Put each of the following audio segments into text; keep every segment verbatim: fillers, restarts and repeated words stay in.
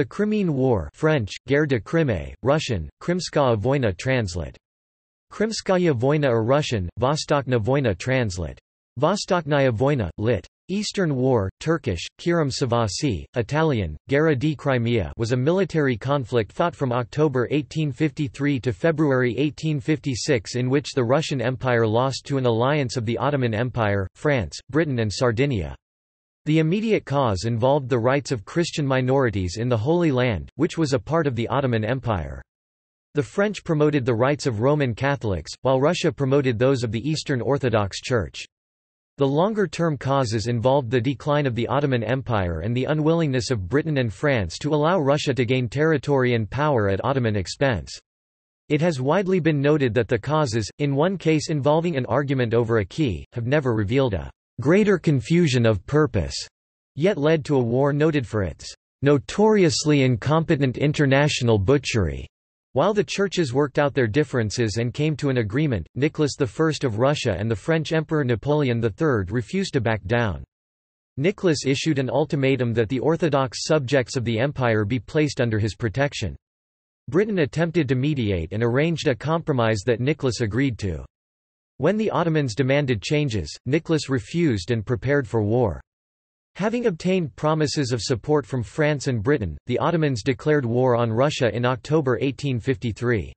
The Crimean War, French Guerre de Crimée, Russian Krimskaya Vojna translate. Krimskaya Vojna or Russian Vostokhnaya Vojna translate. Vostokhnaya Vojna lit. Eastern War, Turkish Kirim Savaşi, Italian Guerra di Crimea was a military conflict fought from October eighteen fifty-three to February eighteen fifty-six in which the Russian Empire lost to an alliance of the Ottoman Empire, France, Britain and Sardinia. The immediate cause involved the rights of Christian minorities in the Holy Land, which was a part of the Ottoman Empire. The French promoted the rights of Roman Catholics, while Russia promoted those of the Eastern Orthodox Church. The longer-term causes involved the decline of the Ottoman Empire and the unwillingness of Britain and France to allow Russia to gain territory and power at Ottoman expense. It has widely been noted that the causes, in one case involving an argument over a key, have never revealed a greater confusion of purpose, yet led to a war noted for its notoriously incompetent international butchery. While the churches worked out their differences and came to an agreement, Nicholas the First of Russia and the French Emperor Napoleon the Third refused to back down. Nicholas issued an ultimatum that the Orthodox subjects of the empire be placed under his protection. Britain attempted to mediate and arranged a compromise that Nicholas agreed to. When the Ottomans demanded changes, Nicholas refused and prepared for war. Having obtained promises of support from France and Britain, the Ottomans declared war on Russia in October eighteen fifty-three.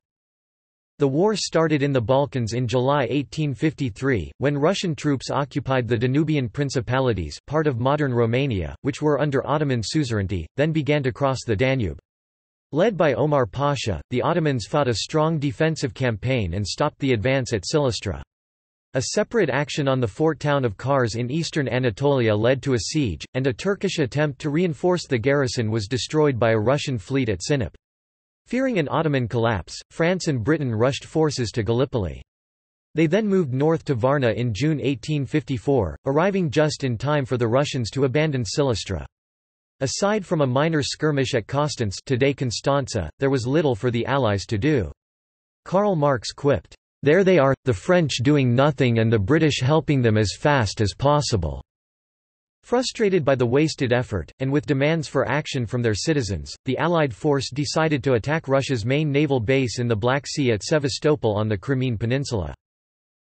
The war started in the Balkans in July eighteen fifty-three, when Russian troops occupied the Danubian principalities, part of modern Romania, which were under Ottoman suzerainty, then began to cross the Danube. Led by Omar Pasha, the Ottomans fought a strong defensive campaign and stopped the advance at Silistra. A separate action on the fort town of Kars in eastern Anatolia led to a siege, and a Turkish attempt to reinforce the garrison was destroyed by a Russian fleet at Sinop. Fearing an Ottoman collapse, France and Britain rushed forces to Gallipoli. They then moved north to Varna in June eighteen fifty-four, arriving just in time for the Russians to abandon Silistra. Aside from a minor skirmish at Constance, today Constanza, there was little for the Allies to do. Karl Marx quipped, "There they are, the French doing nothing and the British helping them as fast as possible." Frustrated by the wasted effort, and with demands for action from their citizens, the Allied force decided to attack Russia's main naval base in the Black Sea at Sevastopol on the Crimean Peninsula.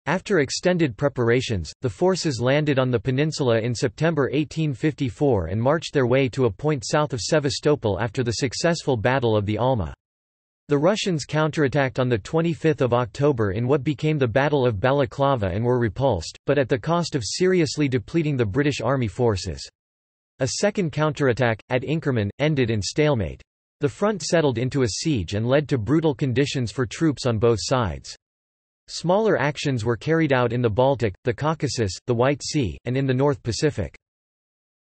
After extended preparations, the forces landed on the peninsula in September eighteen fifty-four and marched their way to a point south of Sevastopol after the successful Battle of the Alma. The Russians counterattacked on the twenty-fifth of October in what became the Battle of Balaclava and were repulsed, but at the cost of seriously depleting the British army forces. A second counterattack, at Inkerman, ended in stalemate. The front settled into a siege and led to brutal conditions for troops on both sides. Smaller actions were carried out in the Baltic, the Caucasus, the White Sea, and in the North Pacific.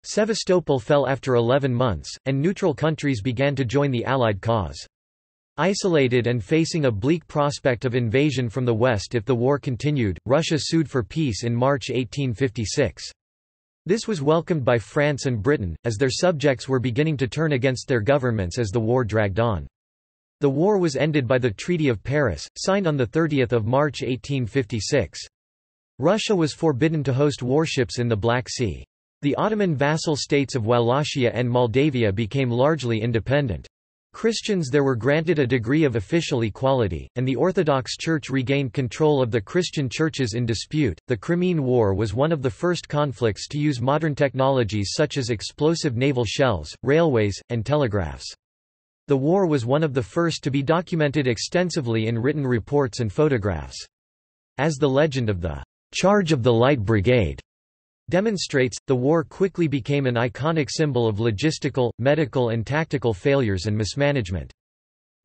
Sevastopol fell after eleven months, and neutral countries began to join the Allied cause. Isolated and facing a bleak prospect of invasion from the West if the war continued, Russia sued for peace in March eighteen fifty-six. This was welcomed by France and Britain, as their subjects were beginning to turn against their governments as the war dragged on. The war was ended by the Treaty of Paris, signed on the thirtieth of March eighteen fifty-six. Russia was forbidden to host warships in the Black Sea. The Ottoman vassal states of Wallachia and Moldavia became largely independent. Christians there were granted a degree of official equality, and the Orthodox Church regained control of the Christian churches in dispute. The Crimean War was one of the first conflicts to use modern technologies such as explosive naval shells, railways, and telegraphs. The war was one of the first to be documented extensively in written reports and photographs. As the legend of the Charge of the Light Brigade demonstrates, the war quickly became an iconic symbol of logistical, medical and tactical failures and mismanagement.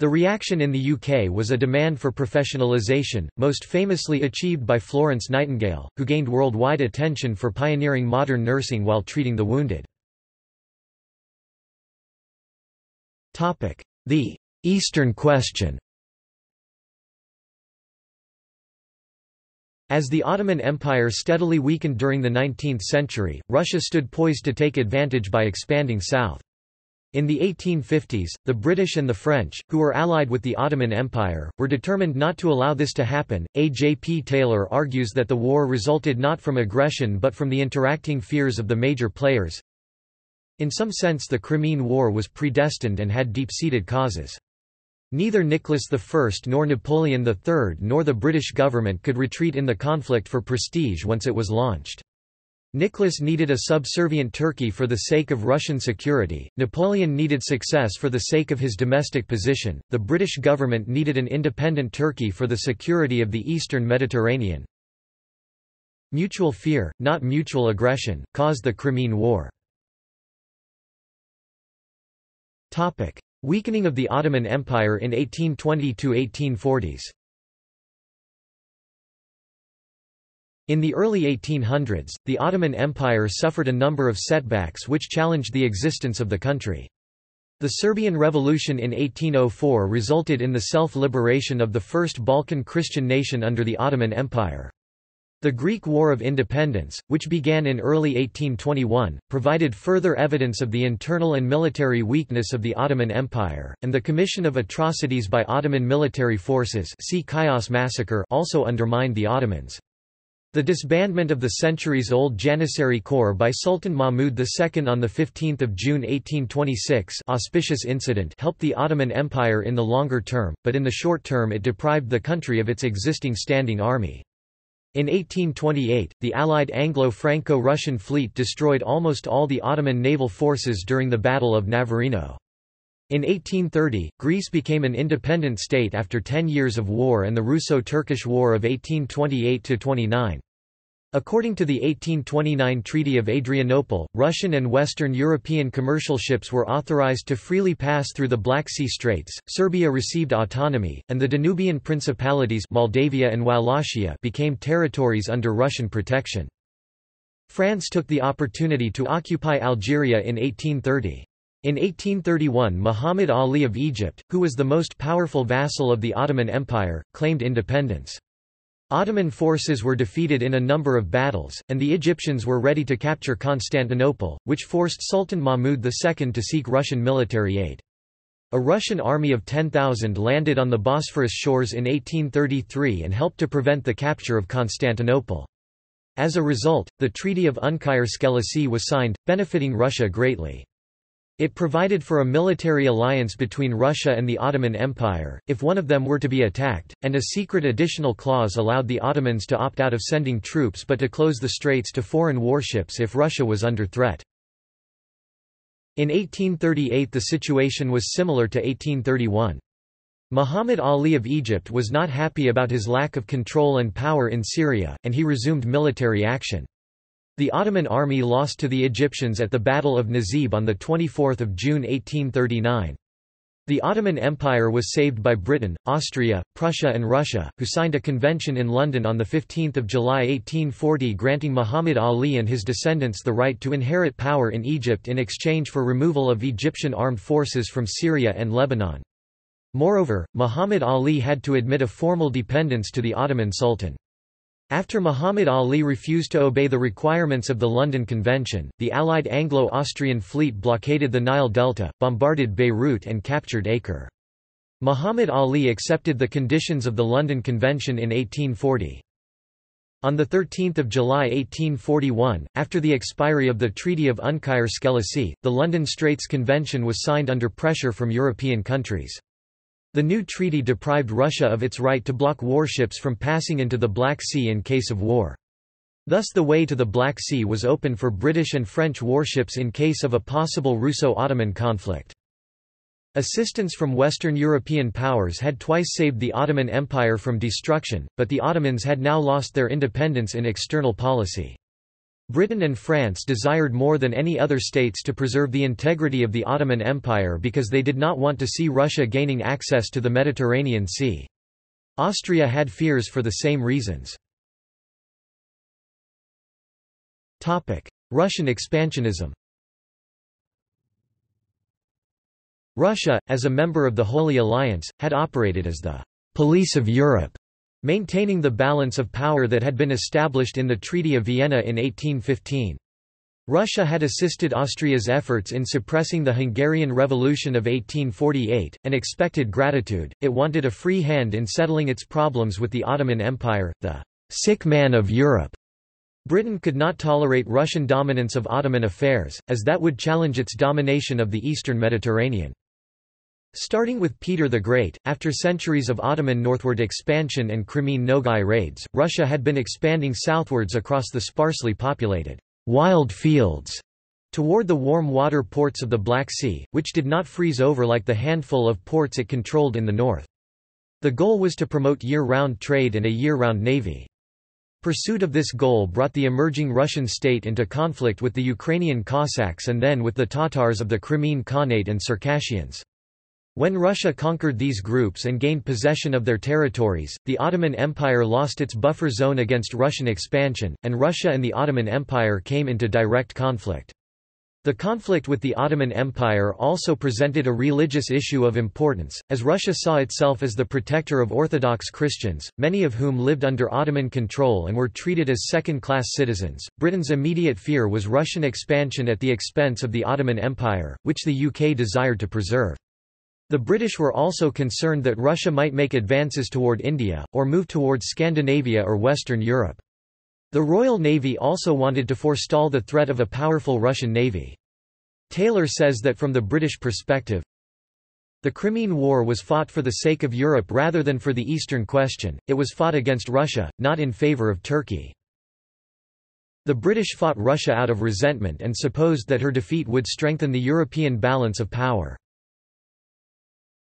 The reaction in the U K was a demand for professionalization, most famously achieved by Florence Nightingale, who gained worldwide attention for pioneering modern nursing while treating the wounded. Topic: The Eastern Question. As the Ottoman Empire steadily weakened during the nineteenth century, Russia stood poised to take advantage by expanding south. In the eighteen fifties, the British and the French, who were allied with the Ottoman Empire, were determined not to allow this to happen. A J P Taylor argues that the war resulted not from aggression but from the interacting fears of the major players. In some sense the Crimean War was predestined and had deep-seated causes. Neither Nicholas the First nor Napoleon the Third nor the British government could retreat in the conflict for prestige once it was launched. Nicholas needed a subservient Turkey for the sake of Russian security, Napoleon needed success for the sake of his domestic position, the British government needed an independent Turkey for the security of the eastern Mediterranean. Mutual fear, not mutual aggression, caused the Crimean War. Topic: Weakening of the Ottoman Empire in eighteen twenty to eighteen forties. In the early eighteen hundreds, the Ottoman Empire suffered a number of setbacks which challenged the existence of the country. The Serbian Revolution in eighteen oh four resulted in the self-liberation of the first Balkan Christian nation under the Ottoman Empire. The Greek War of Independence, which began in early eighteen twenty-one, provided further evidence of the internal and military weakness of the Ottoman Empire, and the commission of atrocities by Ottoman military forces, see Chios massacre, also undermined the Ottomans. The disbandment of the centuries-old Janissary Corps by Sultan Mahmud the Second on the fifteenth of June eighteen twenty-six auspicious incident helped the Ottoman Empire in the longer term, but in the short term it deprived the country of its existing standing army. In eighteen twenty-eight, the Allied Anglo-Franco-Russian fleet destroyed almost all the Ottoman naval forces during the Battle of Navarino. In eighteen thirty, Greece became an independent state after ten years of war and the Russo-Turkish War of eighteen twenty-eight to twenty-nine. According to the eighteen twenty-nine Treaty of Adrianople, Russian and Western European commercial ships were authorized to freely pass through the Black Sea Straits, Serbia received autonomy, and the Danubian principalities Moldavia and Wallachia became territories under Russian protection. France took the opportunity to occupy Algeria in eighteen thirty. In eighteen thirty-one, Muhammad Ali of Egypt, who was the most powerful vassal of the Ottoman Empire, claimed independence. Ottoman forces were defeated in a number of battles, and the Egyptians were ready to capture Constantinople, which forced Sultan Mahmud the Second to seek Russian military aid. A Russian army of ten thousand landed on the Bosphorus shores in eighteen thirty-three and helped to prevent the capture of Constantinople. As a result, the Treaty of Unkiar Skelessi was signed, benefiting Russia greatly. It provided for a military alliance between Russia and the Ottoman Empire, if one of them were to be attacked, and a secret additional clause allowed the Ottomans to opt out of sending troops but to close the straits to foreign warships if Russia was under threat. In eighteen thirty-eight the situation was similar to eighteen thirty-one. Muhammad Ali of Egypt was not happy about his lack of control and power in Syria, and he resumed military action. The Ottoman army lost to the Egyptians at the Battle of Nasib on the twenty-fourth of June eighteen thirty-nine. The Ottoman Empire was saved by Britain, Austria, Prussia and Russia, who signed a convention in London on the fifteenth of July eighteen forty granting Muhammad Ali and his descendants the right to inherit power in Egypt in exchange for removal of Egyptian armed forces from Syria and Lebanon. Moreover, Muhammad Ali had to admit a formal dependence to the Ottoman Sultan. After Muhammad Ali refused to obey the requirements of the London Convention, the Allied Anglo-Austrian fleet blockaded the Nile Delta, bombarded Beirut and captured Acre. Muhammad Ali accepted the conditions of the London Convention in eighteen forty. On the thirteenth of July eighteen forty-one, after the expiry of the Treaty of Unkiar Skelessi, the London Straits Convention was signed under pressure from European countries. The new treaty deprived Russia of its right to block warships from passing into the Black Sea in case of war. Thus the way to the Black Sea was open for British and French warships in case of a possible Russo-Ottoman conflict. Assistance from Western European powers had twice saved the Ottoman Empire from destruction, but the Ottomans had now lost their independence in external policy. Britain and France desired more than any other states to preserve the integrity of the Ottoman Empire because they did not want to see Russia gaining access to the Mediterranean Sea. Austria had fears for the same reasons. Russian expansionism. Russia, as a member of the Holy Alliance, had operated as the «police of Europe», maintaining the balance of power that had been established in the Treaty of Vienna in eighteen fifteen. Russia had assisted Austria's efforts in suppressing the Hungarian Revolution of eighteen forty-eight, and expected gratitude, it wanted a free hand in settling its problems with the Ottoman Empire, the sick man of Europe. Britain could not tolerate Russian dominance of Ottoman affairs, as that would challenge its domination of the eastern Mediterranean. Starting with Peter the Great, after centuries of Ottoman northward expansion and Crimean Nogai raids, Russia had been expanding southwards across the sparsely populated wild fields toward the warm water ports of the Black Sea, which did not freeze over like the handful of ports it controlled in the north. The goal was to promote year-round trade and a year-round navy. Pursuit of this goal brought the emerging Russian state into conflict with the Ukrainian Cossacks and then with the Tatars of the Crimean Khanate and Circassians. When Russia conquered these groups and gained possession of their territories, the Ottoman Empire lost its buffer zone against Russian expansion, and Russia and the Ottoman Empire came into direct conflict. The conflict with the Ottoman Empire also presented a religious issue of importance, as Russia saw itself as the protector of Orthodox Christians, many of whom lived under Ottoman control and were treated as second-class citizens. Britain's immediate fear was Russian expansion at the expense of the Ottoman Empire, which the U K desired to preserve. The British were also concerned that Russia might make advances toward India, or move towards Scandinavia or Western Europe. The Royal Navy also wanted to forestall the threat of a powerful Russian navy. Taylor says that from the British perspective, the Crimean War was fought for the sake of Europe rather than for the Eastern question. It was fought against Russia, not in favor of Turkey. The British fought Russia out of resentment and supposed that her defeat would strengthen the European balance of power.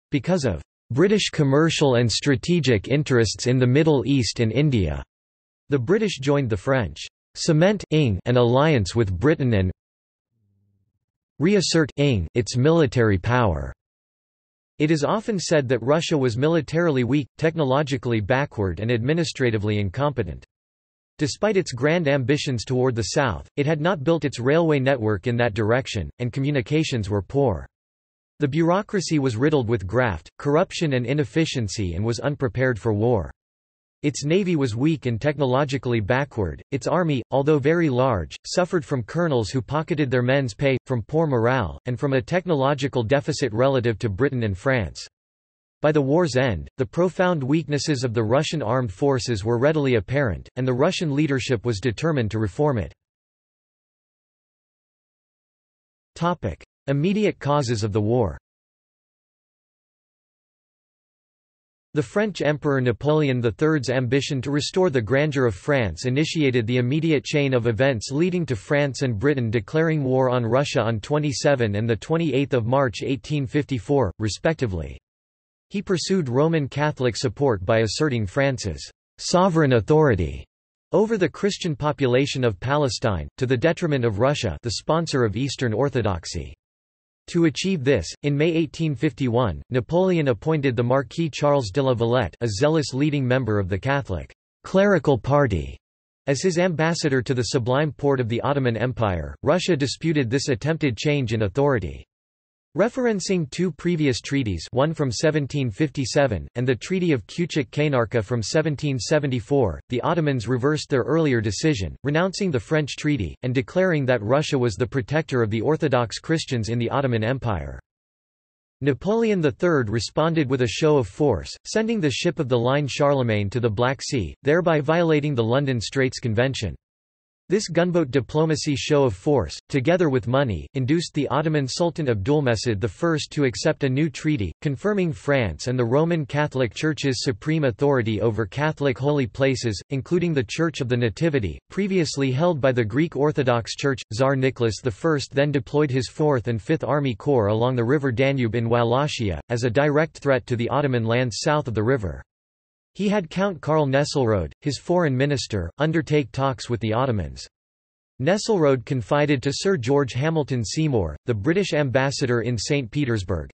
Because of British commercial and strategic interests in the Middle East and India, the British joined the French cement ing an alliance with Britain and reassert ing its military power. It is often said that Russia was militarily weak, technologically backward, and administratively incompetent. Despite its grand ambitions toward the south, it had not built its railway network in that direction, and communications were poor. The bureaucracy was riddled with graft, corruption and inefficiency and was unprepared for war. Its navy was weak and technologically backward. Its army, although very large, suffered from colonels who pocketed their men's pay, from poor morale, and from a technological deficit relative to Britain and France. By the war's end, the profound weaknesses of the Russian armed forces were readily apparent, and the Russian leadership was determined to reform it. Topic: Immediate causes of the war. The French Emperor Napoleon the third's ambition to restore the grandeur of France initiated the immediate chain of events leading to France and Britain declaring war on Russia on twenty-seven and twenty-eighth of March eighteen fifty-four, respectively. He pursued Roman Catholic support by asserting France's sovereign authority over the Christian population of Palestine, to the detriment of Russia, the sponsor of Eastern Orthodoxy. To achieve this, in May eighteen fifty-one, Napoleon appointed the Marquis Charles de la Valette, a zealous leading member of the Catholic clerical party, as his ambassador to the Sublime Porte of the Ottoman Empire. Russia disputed this attempted change in authority. Referencing two previous treaties, one from seventeen fifty-seven, and the Treaty of Küçük-Kaynarca from seventeen seventy-four, the Ottomans reversed their earlier decision, renouncing the French treaty, and declaring that Russia was the protector of the Orthodox Christians in the Ottoman Empire. Napoleon the third responded with a show of force, sending the ship of the line Charlemagne to the Black Sea, thereby violating the London Straits Convention. This gunboat diplomacy show of force, together with money, induced the Ottoman Sultan Abdulmejid the first to accept a new treaty, confirming France and the Roman Catholic Church's supreme authority over Catholic holy places, including the Church of the Nativity, previously held by the Greek Orthodox Church. Tsar Nicholas the first then deployed his fourth and fifth Army Corps along the River Danube in Wallachia, as a direct threat to the Ottoman lands south of the river. He had Count Karl Nesselrode, his foreign minister, undertake talks with the Ottomans. Nesselrode confided to Sir George Hamilton Seymour, the British ambassador in Saint Petersburg,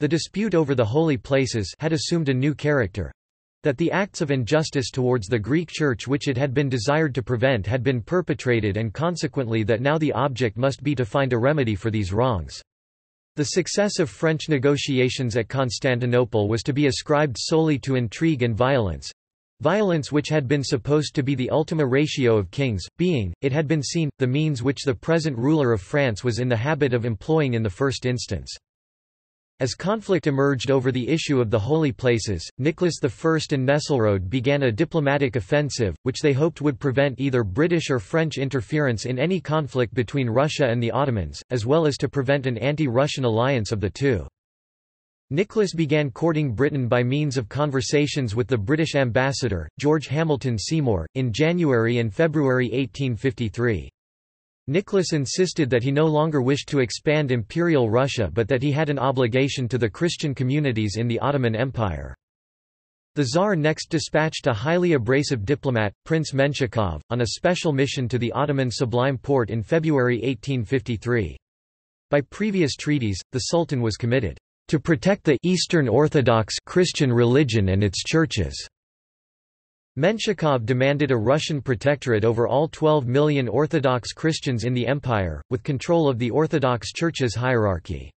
the dispute over the holy places had assumed a new character, that the acts of injustice towards the Greek Church which it had been desired to prevent had been perpetrated, and consequently that now the object must be to find a remedy for these wrongs. The success of French negotiations at Constantinople was to be ascribed solely to intrigue and violence, violence which had been supposed to be the ultima ratio of kings, being, it had been seen, the means which the present ruler of France was in the habit of employing in the first instance. As conflict emerged over the issue of the holy places, Nicholas the First and Nesselrode began a diplomatic offensive, which they hoped would prevent either British or French interference in any conflict between Russia and the Ottomans, as well as to prevent an anti-Russian alliance of the two. Nicholas began courting Britain by means of conversations with the British ambassador, George Hamilton Seymour, in January and February eighteen fifty-three. Nicholas insisted that he no longer wished to expand Imperial Russia but that he had an obligation to the Christian communities in the Ottoman Empire. The Tsar next dispatched a highly abrasive diplomat, Prince Menshikov, on a special mission to the Ottoman Sublime Porte in February eighteen fifty-three. By previous treaties, the Sultan was committed to protect the Eastern Orthodox Christian religion and its churches. Menshikov demanded a Russian protectorate over all twelve million Orthodox Christians in the empire, with control of the Orthodox Church's hierarchy.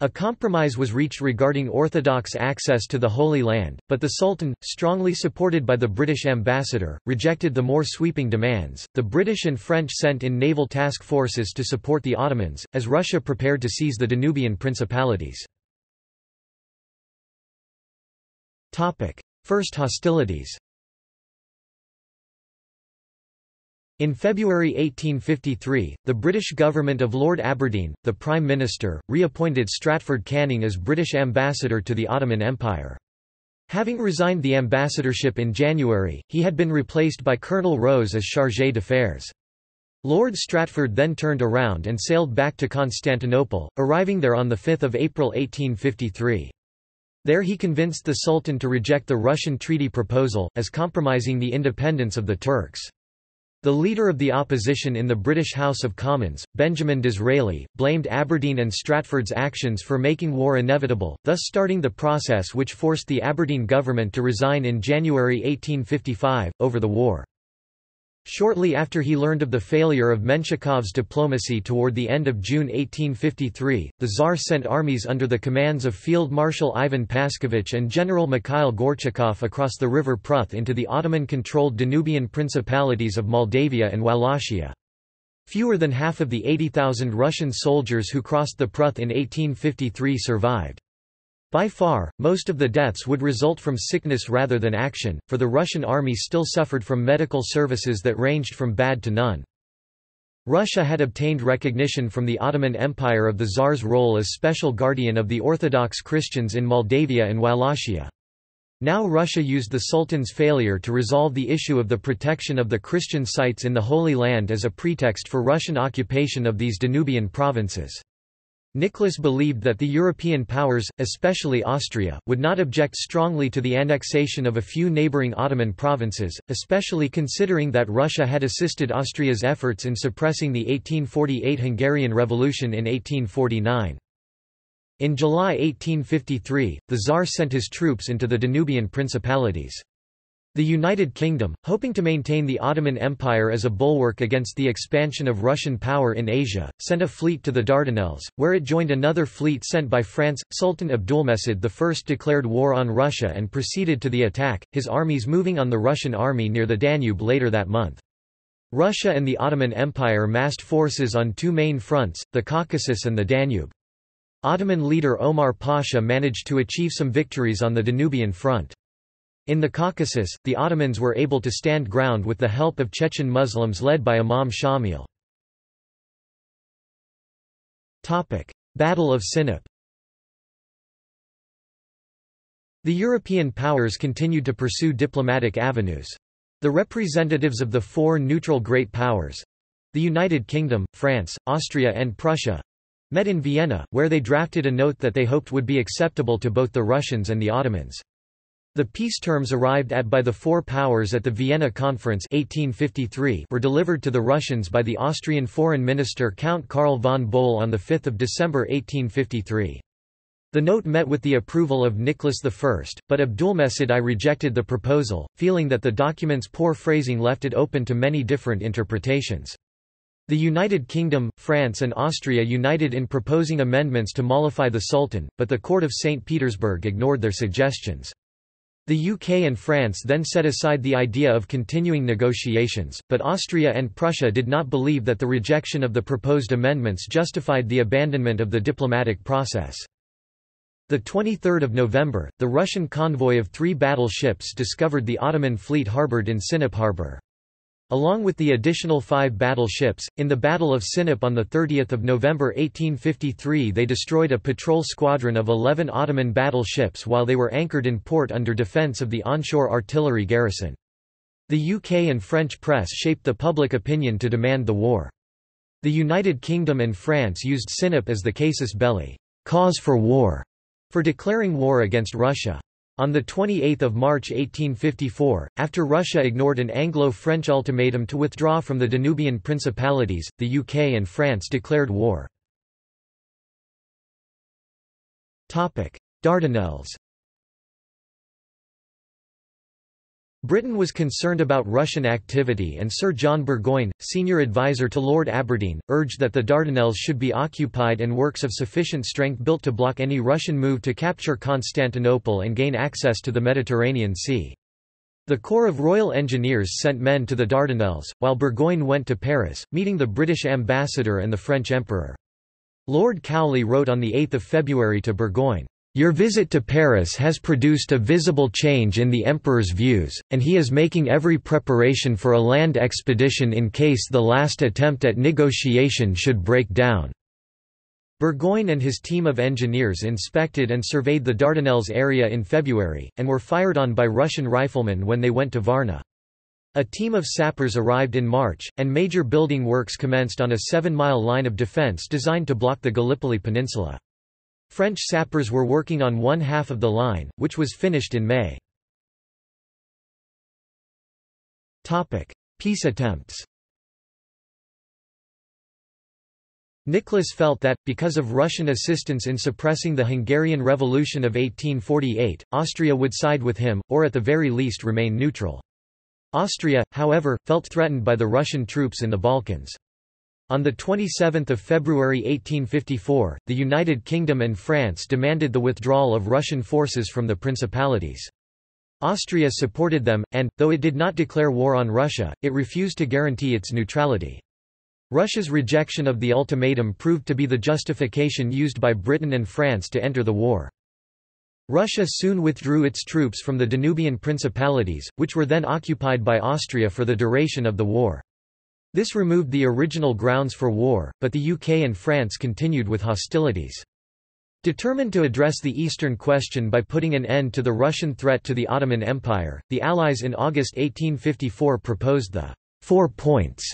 A compromise was reached regarding Orthodox access to the Holy Land, but the Sultan, strongly supported by the British ambassador, rejected the more sweeping demands. The British and French sent in naval task forces to support the Ottomans, as Russia prepared to seize the Danubian principalities. Topic: First hostilities. In February eighteen fifty-three, the British government of Lord Aberdeen, the Prime Minister, reappointed Stratford Canning as British ambassador to the Ottoman Empire. Having resigned the ambassadorship in January, he had been replaced by Colonel Rose as Chargé d'Affaires. Lord Stratford then turned around and sailed back to Constantinople, arriving there on the fifth of April eighteen fifty-three. There he convinced the Sultan to reject the Russian treaty proposal, as compromising the independence of the Turks. The leader of the opposition in the British House of Commons, Benjamin Disraeli, blamed Aberdeen and Stratford's actions for making war inevitable, thus starting the process which forced the Aberdeen government to resign in January eighteen fifty-five, over the war. Shortly after he learned of the failure of Menshikov's diplomacy toward the end of June eighteen fifty-three, the Tsar sent armies under the commands of Field Marshal Ivan Paskevich and General Mikhail Gorchakov across the river Pruth into the Ottoman-controlled Danubian principalities of Moldavia and Wallachia. Fewer than half of the eighty thousand Russian soldiers who crossed the Pruth in eighteen fifty-three survived. By far, most of the deaths would result from sickness rather than action, for the Russian army still suffered from medical services that ranged from bad to none. Russia had obtained recognition from the Ottoman Empire of the Tsar's role as special guardian of the Orthodox Christians in Moldavia and Wallachia. Now Russia used the Sultan's failure to resolve the issue of the protection of the Christian sites in the Holy Land as a pretext for Russian occupation of these Danubian provinces. Nicholas believed that the European powers, especially Austria, would not object strongly to the annexation of a few neighbouring Ottoman provinces, especially considering that Russia had assisted Austria's efforts in suppressing the eighteen forty-eight Hungarian Revolution in eighteen forty-nine. In July eighteen fifty-three, the Tsar sent his troops into the Danubian principalities. The United Kingdom, hoping to maintain the Ottoman Empire as a bulwark against the expansion of Russian power in Asia, sent a fleet to the Dardanelles, where it joined another fleet sent by France. Sultan Abdulmejid the First declared war on Russia and proceeded to the attack, his armies moving on the Russian army near the Danube later that month. Russia and the Ottoman Empire massed forces on two main fronts, the Caucasus and the Danube. Ottoman leader Omar Pasha managed to achieve some victories on the Danubian front. In the Caucasus, the Ottomans were able to stand ground with the help of Chechen Muslims led by Imam Shamil. Battle of Sinop. The European powers continued to pursue diplomatic avenues. The representatives of the four neutral great powers—the United Kingdom, France, Austria and Prussia—met in Vienna, where they drafted a note that they hoped would be acceptable to both the Russians and the Ottomans. The peace terms arrived at by the four powers at the Vienna Conference eighteen fifty-three were delivered to the Russians by the Austrian Foreign Minister Count Karl von Boll on the fifth of December eighteen fifty-three. The note met with the approval of Nicholas the First, but Abdulmejid the First rejected the proposal, feeling that the document's poor phrasing left it open to many different interpretations. The United Kingdom, France and Austria united in proposing amendments to mollify the Sultan, but the court of Saint Petersburg ignored their suggestions. The U K and France then set aside the idea of continuing negotiations, but Austria and Prussia did not believe that the rejection of the proposed amendments justified the abandonment of the diplomatic process. the twenty-third of November, the Russian convoy of three battleships discovered the Ottoman fleet harbored in Sinop harbor. Along with the additional five battleships, in the Battle of Sinop on the thirtieth of November eighteen fifty-three they destroyed a patrol squadron of eleven Ottoman battleships while they were anchored in port under defence of the onshore artillery garrison. The U K and French press shaped the public opinion to demand the war. The United Kingdom and France used Sinop as the casus belli, cause for war, for declaring war against Russia. On the twenty-eighth of March eighteen fifty-four, after Russia ignored an Anglo-French ultimatum to withdraw from the Danubian principalities, the U K and France declared war. Dardanelles. Britain was concerned about Russian activity, and Sir John Burgoyne, senior advisor to Lord Aberdeen, urged that the Dardanelles should be occupied and works of sufficient strength built to block any Russian move to capture Constantinople and gain access to the Mediterranean Sea. The Corps of Royal Engineers sent men to the Dardanelles, while Burgoyne went to Paris, meeting the British ambassador and the French emperor. Lord Cowley wrote on the eighth of February to Burgoyne, "Your visit to Paris has produced a visible change in the Emperor's views, and he is making every preparation for a land expedition in case the last attempt at negotiation should break down." Burgoyne and his team of engineers inspected and surveyed the Dardanelles area in February, and were fired on by Russian riflemen when they went to Varna. A team of sappers arrived in March, and major building works commenced on a seven-mile line of defense designed to block the Gallipoli Peninsula. French sappers were working on one half of the line, which was finished in May. Topic: Peace attempts. Nicholas felt that, because of Russian assistance in suppressing the Hungarian Revolution of eighteen forty-eight, Austria would side with him, or at the very least remain neutral. Austria, however, felt threatened by the Russian troops in the Balkans. On the twenty-seventh of February eighteen fifty-four, the United Kingdom and France demanded the withdrawal of Russian forces from the principalities. Austria supported them, and, though it did not declare war on Russia, it refused to guarantee its neutrality. Russia's rejection of the ultimatum proved to be the justification used by Britain and France to enter the war. Russia soon withdrew its troops from the Danubian principalities, which were then occupied by Austria for the duration of the war. This removed the original grounds for war, but the U K and France continued with hostilities. Determined to address the Eastern question by putting an end to the Russian threat to the Ottoman Empire, the Allies in August eighteen fifty-four proposed the Four Points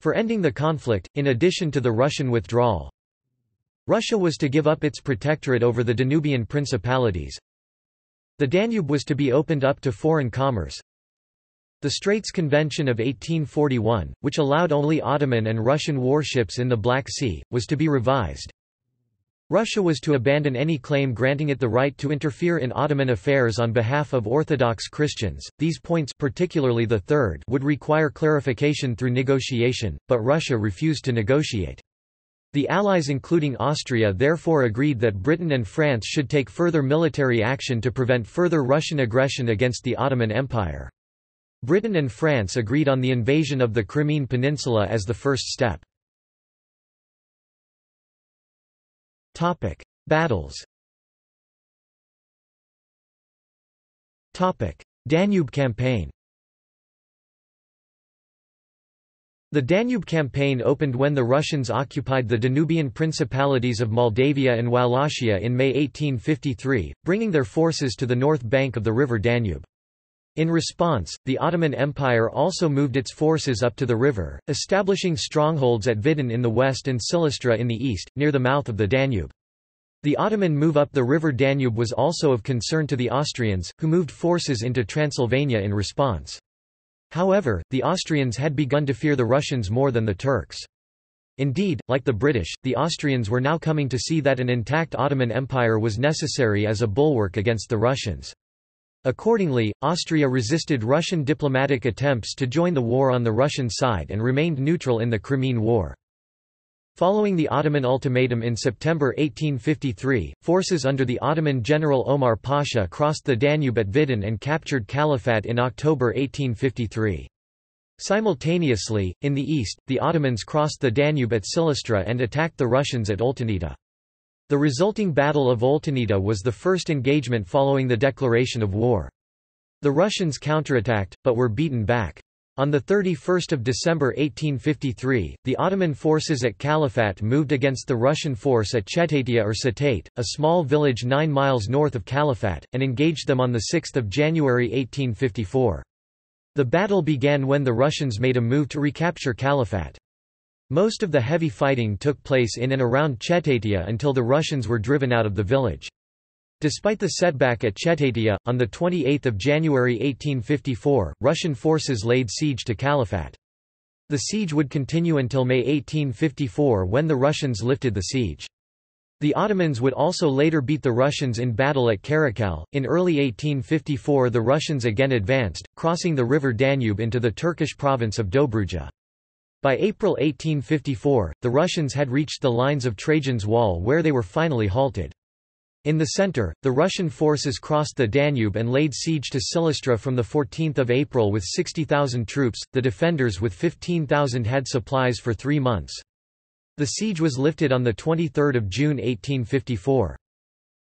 for ending the conflict, in addition to the Russian withdrawal. Russia was to give up its protectorate over the Danubian principalities. The Danube was to be opened up to foreign commerce. The Straits Convention of eighteen forty-one, which allowed only Ottoman and Russian warships in the Black Sea, was to be revised. Russia was to abandon any claim granting it the right to interfere in Ottoman affairs on behalf of Orthodox Christians. These points, particularly the third, would require clarification through negotiation, but Russia refused to negotiate. The Allies, including Austria, therefore agreed that Britain and France should take further military action to prevent further Russian aggression against the Ottoman Empire. Britain and France agreed on the invasion of the Crimean Peninsula as the first step. Topic: Battles. Topic: Danube Campaign. The Danube Campaign opened when the Russians occupied the Danubian principalities of Moldavia and Wallachia in May eighteen fifty-three, bringing their forces to the north bank of the river Danube. In response, the Ottoman Empire also moved its forces up to the river, establishing strongholds at Vidin in the west and Silistra in the east, near the mouth of the Danube. The Ottoman move up the river Danube was also of concern to the Austrians, who moved forces into Transylvania in response. However, the Austrians had begun to fear the Russians more than the Turks. Indeed, like the British, the Austrians were now coming to see that an intact Ottoman Empire was necessary as a bulwark against the Russians. Accordingly, Austria resisted Russian diplomatic attempts to join the war on the Russian side and remained neutral in the Crimean War. Following the Ottoman ultimatum in September eighteen fifty-three, forces under the Ottoman general Omar Pasha crossed the Danube at Vidin and captured Califat in October eighteen fifty-three. Simultaneously, in the east, the Ottomans crossed the Danube at Silistra and attacked the Russians at Oltanita. The resulting Battle of Olteniza was the first engagement following the declaration of war. The Russians counterattacked, but were beaten back. On the thirty-first of December eighteen fifty-three, the Ottoman forces at Califat moved against the Russian force at Chetatea or Cetate, a small village nine miles north of Califat, and engaged them on the sixth of January eighteen fifty-four. The battle began when the Russians made a move to recapture Califat. Most of the heavy fighting took place in and around Chetatea until the Russians were driven out of the village. Despite the setback at Chetatea, on the twenty-eighth of January eighteen fifty-four, Russian forces laid siege to Califat. The siege would continue until May eighteen fifty-four when the Russians lifted the siege. The Ottomans would also later beat the Russians in battle at Karakol. In early eighteen fifty-four the Russians again advanced, crossing the river Danube into the Turkish province of Dobruja. By April eighteen fifty-four, the Russians had reached the lines of Trajan's Wall where they were finally halted. In the center, the Russian forces crossed the Danube and laid siege to Silistra from the fourteenth of April with sixty thousand troops, the defenders with fifteen thousand had supplies for three months. The siege was lifted on the twenty-third of June eighteen fifty-four.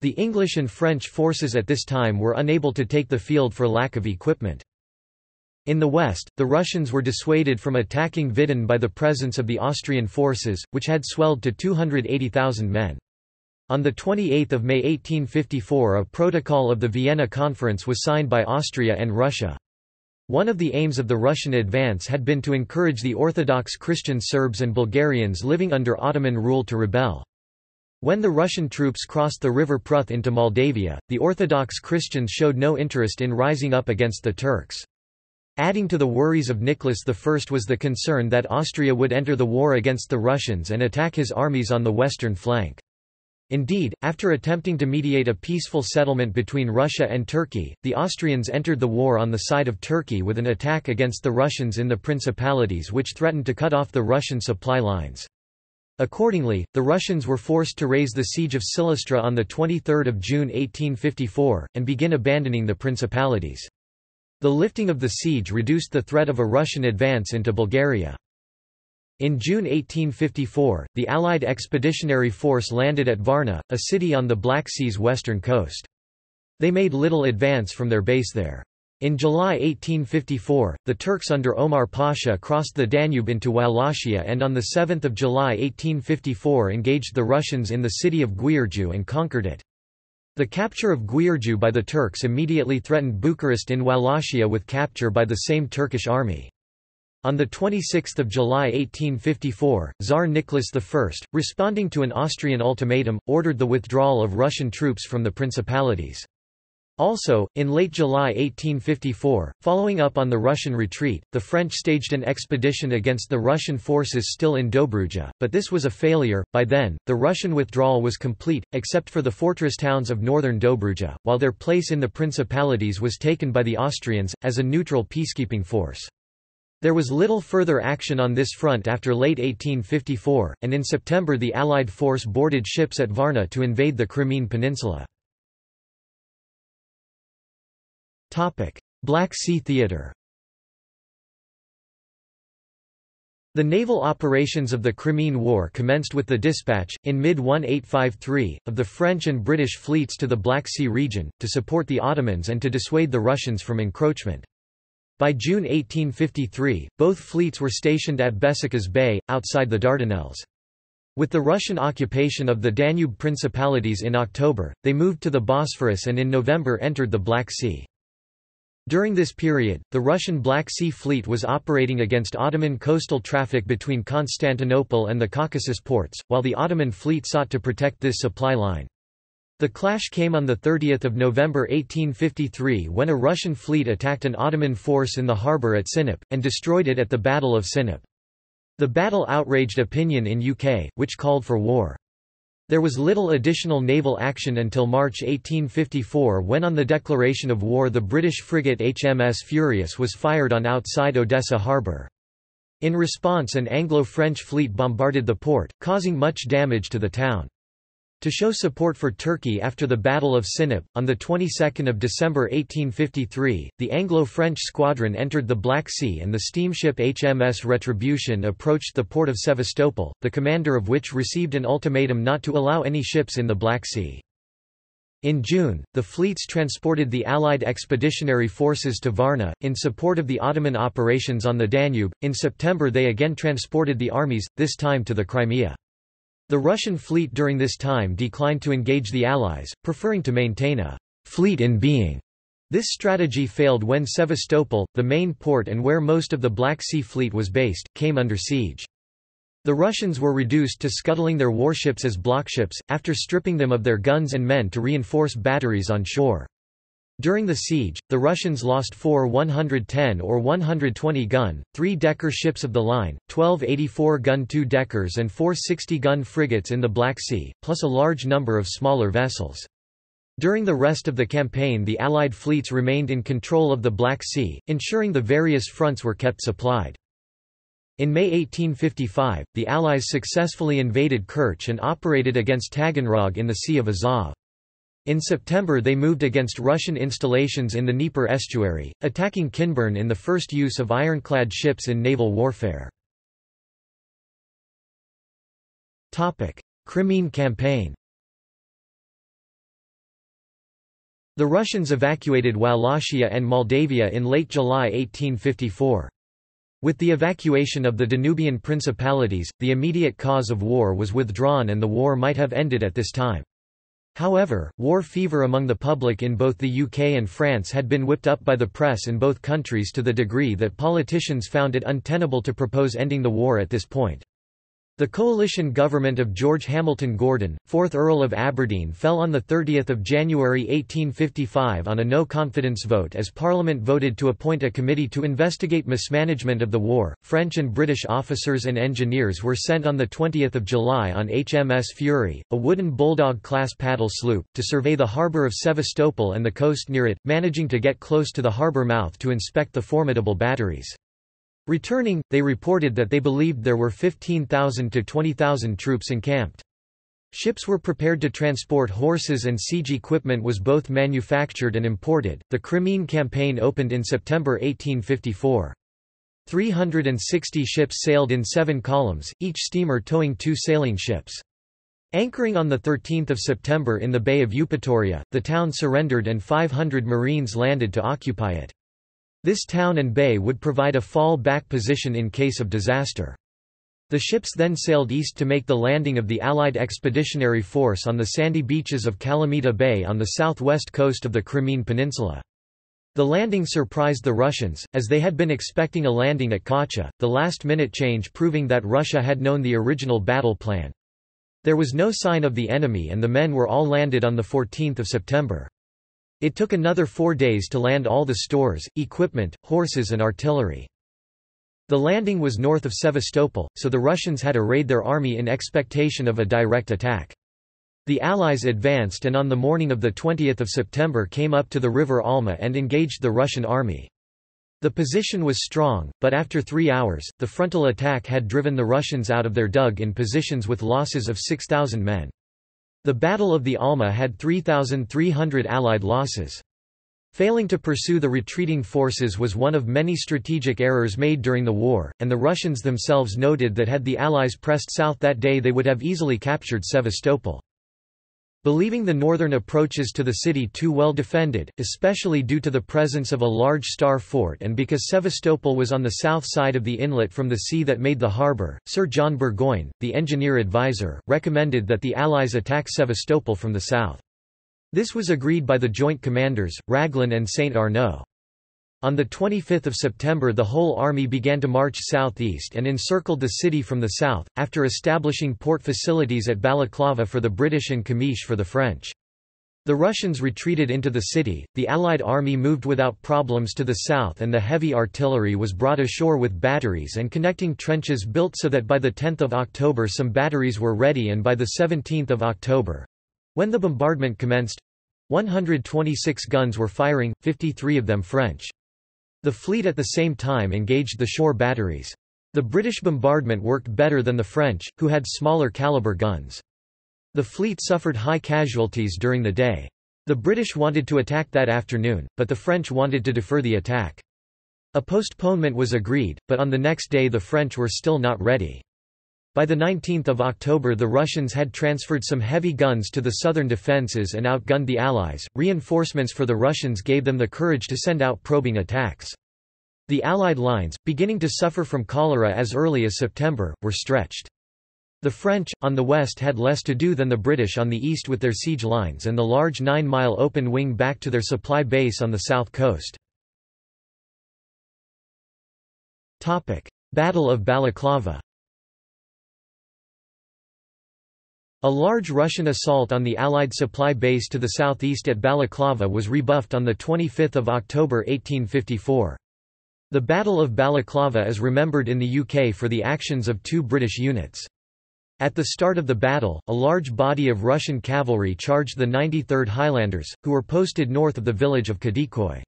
The English and French forces at this time were unable to take the field for lack of equipment. In the west, the Russians were dissuaded from attacking Vidin by the presence of the Austrian forces, which had swelled to two hundred eighty thousand men. On the twenty-eighth of May eighteen fifty-four a protocol of the Vienna Conference was signed by Austria and Russia. One of the aims of the Russian advance had been to encourage the Orthodox Christian Serbs and Bulgarians living under Ottoman rule to rebel. When the Russian troops crossed the river Pruth into Moldavia, the Orthodox Christians showed no interest in rising up against the Turks. Adding to the worries of Nicholas the First was the concern that Austria would enter the war against the Russians and attack his armies on the western flank. Indeed, after attempting to mediate a peaceful settlement between Russia and Turkey, the Austrians entered the war on the side of Turkey with an attack against the Russians in the principalities which threatened to cut off the Russian supply lines. Accordingly, the Russians were forced to raise the siege of Silistra on the twenty-third of June eighteen fifty-four, and begin abandoning the principalities. The lifting of the siege reduced the threat of a Russian advance into Bulgaria. In June eighteen fifty-four, the Allied Expeditionary Force landed at Varna, a city on the Black Sea's western coast. They made little advance from their base there. In July eighteen fifty-four, the Turks under Omar Pasha crossed the Danube into Wallachia and on the seventh of July eighteen fifty-four engaged the Russians in the city of Giurgiu and conquered it. The capture of Giurgiu by the Turks immediately threatened Bucharest in Wallachia with capture by the same Turkish army. On the twenty-sixth of July eighteen fifty-four, Tsar Nicholas the First, responding to an Austrian ultimatum, ordered the withdrawal of Russian troops from the principalities. Also, in late July eighteen fifty-four, following up on the Russian retreat, the French staged an expedition against the Russian forces still in Dobruja, but this was a failure. By then, the Russian withdrawal was complete, except for the fortress towns of northern Dobruja, while their place in the principalities was taken by the Austrians, as a neutral peacekeeping force. There was little further action on this front after late eighteen fifty-four, and in September the Allied force boarded ships at Varna to invade the Crimean Peninsula. Black Sea Theater. The naval operations of the Crimean War commenced with the dispatch, in mid eighteen fifty-three, of the French and British fleets to the Black Sea region, to support the Ottomans and to dissuade the Russians from encroachment. By June eighteen fifty-three, both fleets were stationed at Besicas Bay, outside the Dardanelles. With the Russian occupation of the Danube principalities in October, they moved to the Bosphorus and in November entered the Black Sea. During this period, the Russian Black Sea Fleet was operating against Ottoman coastal traffic between Constantinople and the Caucasus ports, while the Ottoman fleet sought to protect this supply line. The clash came on the thirtieth of November eighteen fifty-three when a Russian fleet attacked an Ottoman force in the harbour at Sinop, and destroyed it at the Battle of Sinop. The battle outraged opinion in U K, which called for war. There was little additional naval action until March eighteen fifty-four when on the declaration of war the British frigate H M S Furious was fired on outside Odessa harbour. In response an Anglo-French fleet bombarded the port, causing much damage to the town. To show support for Turkey after the Battle of Sinop, on the twenty-second of December eighteen fifty-three, the Anglo-French squadron entered the Black Sea and the steamship H M S Retribution approached the port of Sevastopol, the commander of which received an ultimatum not to allow any ships in the Black Sea. In June, the fleets transported the Allied expeditionary forces to Varna, in support of the Ottoman operations on the Danube. In September, they again transported the armies, this time to the Crimea. The Russian fleet during this time declined to engage the Allies, preferring to maintain a fleet in being. This strategy failed when Sevastopol, the main port and where most of the Black Sea fleet was based, came under siege. The Russians were reduced to scuttling their warships as blockships, after stripping them of their guns and men to reinforce batteries on shore. During the siege, the Russians lost four one hundred ten or one hundred twenty gun, three-decker ships of the line, twelve eighty-four gun two-deckers and four sixty gun frigates in the Black Sea, plus a large number of smaller vessels. During the rest of the campaign the Allied fleets remained in control of the Black Sea, ensuring the various fronts were kept supplied. In May eighteen fifty-five, the Allies successfully invaded Kerch and operated against Taganrog in the Sea of Azov. In September they moved against Russian installations in the Dnieper estuary, attacking Kinburn in the first use of ironclad ships in naval warfare. Crimean campaign. The Russians evacuated Wallachia and Moldavia in late July eighteen fifty-four. With the evacuation of the Danubian principalities, the immediate cause of war was withdrawn and the war might have ended at this time. However, war fever among the public in both the U K and France had been whipped up by the press in both countries to the degree that politicians found it untenable to propose ending the war at this point. The coalition government of George Hamilton Gordon, fourth Earl of Aberdeen, fell on the thirtieth of January eighteen fifty-five on a no-confidence vote as Parliament voted to appoint a committee to investigate mismanagement of the war. French and British officers and engineers were sent on the twentieth of July on H M S Fury, a wooden Bulldog-class paddle sloop, to survey the harbour of Sevastopol and the coast near it, managing to get close to the harbour mouth to inspect the formidable batteries. Returning, they reported that they believed there were fifteen thousand to twenty thousand troops encamped. Ships were prepared to transport horses and siege equipment was both manufactured and imported. The Crimean campaign opened in September eighteen fifty-four. three hundred sixty ships sailed in seven columns, each steamer towing two sailing ships. Anchoring on the thirteenth of September in the Bay of Eupatoria, the town surrendered and five hundred Marines landed to occupy it. This town and bay would provide a fall-back position in case of disaster. The ships then sailed east to make the landing of the Allied Expeditionary Force on the sandy beaches of Kalamita Bay on the southwest coast of the Crimean Peninsula. The landing surprised the Russians, as they had been expecting a landing at Kocha, the last-minute change proving that Russia had known the original battle plan. There was no sign of the enemy and the men were all landed on the fourteenth of September. It took another four days to land all the stores, equipment, horses and artillery. The landing was north of Sevastopol, so the Russians had arrayed their army in expectation of a direct attack. The Allies advanced and on the morning of the twentieth of September came up to the river Alma and engaged the Russian army. The position was strong, but after three hours, the frontal attack had driven the Russians out of their dug-in positions with losses of six thousand men. The Battle of the Alma had three thousand three hundred Allied losses. Failing to pursue the retreating forces was one of many strategic errors made during the war, and the Russians themselves noted that had the Allies pressed south that day they would have easily captured Sevastopol. Believing the northern approaches to the city too well defended, especially due to the presence of a large star fort and because Sevastopol was on the south side of the inlet from the sea that made the harbour, Sir John Burgoyne, the engineer advisor, recommended that the Allies attack Sevastopol from the south. This was agreed by the joint commanders, Raglan and Saint Arnaud. On the twenty-fifth of September the whole army began to march southeast and encircled the city from the south, after establishing port facilities at Balaclava for the British and Kamish for the French. The Russians retreated into the city, the Allied army moved without problems to the south and the heavy artillery was brought ashore with batteries and connecting trenches built so that by the tenth of October some batteries were ready and by the seventeenth of October—when the bombardment commenced—one hundred twenty-six guns were firing, fifty-three of them French. The fleet at the same time engaged the shore batteries. The British bombardment worked better than the French, who had smaller caliber guns. The fleet suffered high casualties during the day. The British wanted to attack that afternoon, but the French wanted to defer the attack. A postponement was agreed, but on the next day the French were still not ready. By the nineteenth of October the Russians had transferred some heavy guns to the southern defences and outgunned the Allies. Reinforcements for the Russians gave them the courage to send out probing attacks. The Allied lines, beginning to suffer from cholera as early as September, were stretched. The French, on the west, had less to do than the British on the east with their siege lines and the large nine-mile open wing back to their supply base on the south coast. Battle of Balaclava. A large Russian assault on the Allied supply base to the southeast at Balaclava was rebuffed on twenty-fifth of October eighteen fifty-four. The Battle of Balaclava is remembered in the U K for the actions of two British units. At the start of the battle, a large body of Russian cavalry charged the ninety-third Highlanders, who were posted north of the village of Kadikoy.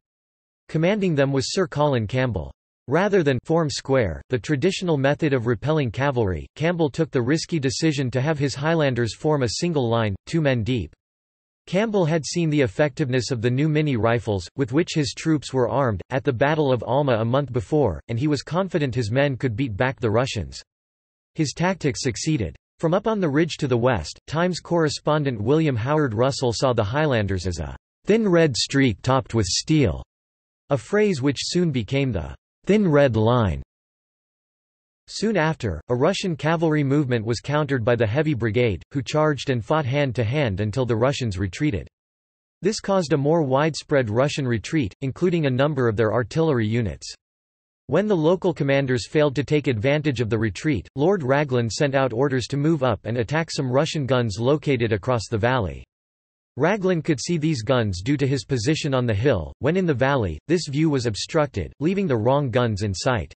Commanding them was Sir Colin Campbell. Rather than form square, the traditional method of repelling cavalry, Campbell took the risky decision to have his Highlanders form a single line, two men deep. Campbell had seen the effectiveness of the new mini-rifles, with which his troops were armed, at the Battle of Alma a month before, and he was confident his men could beat back the Russians. His tactics succeeded. From up on the ridge to the west, Times correspondent William Howard Russell saw the Highlanders as a thin red streak topped with steel, a phrase which soon became the thin red line. Soon after, a Russian cavalry movement was countered by the heavy brigade, who charged and fought hand to hand until the Russians retreated. This caused a more widespread Russian retreat, including a number of their artillery units. When the local commanders failed to take advantage of the retreat, Lord Raglan sent out orders to move up and attack some Russian guns located across the valley. Raglan could see these guns due to his position on the hill. When in the valley, this view was obstructed, leaving the wrong guns in sight.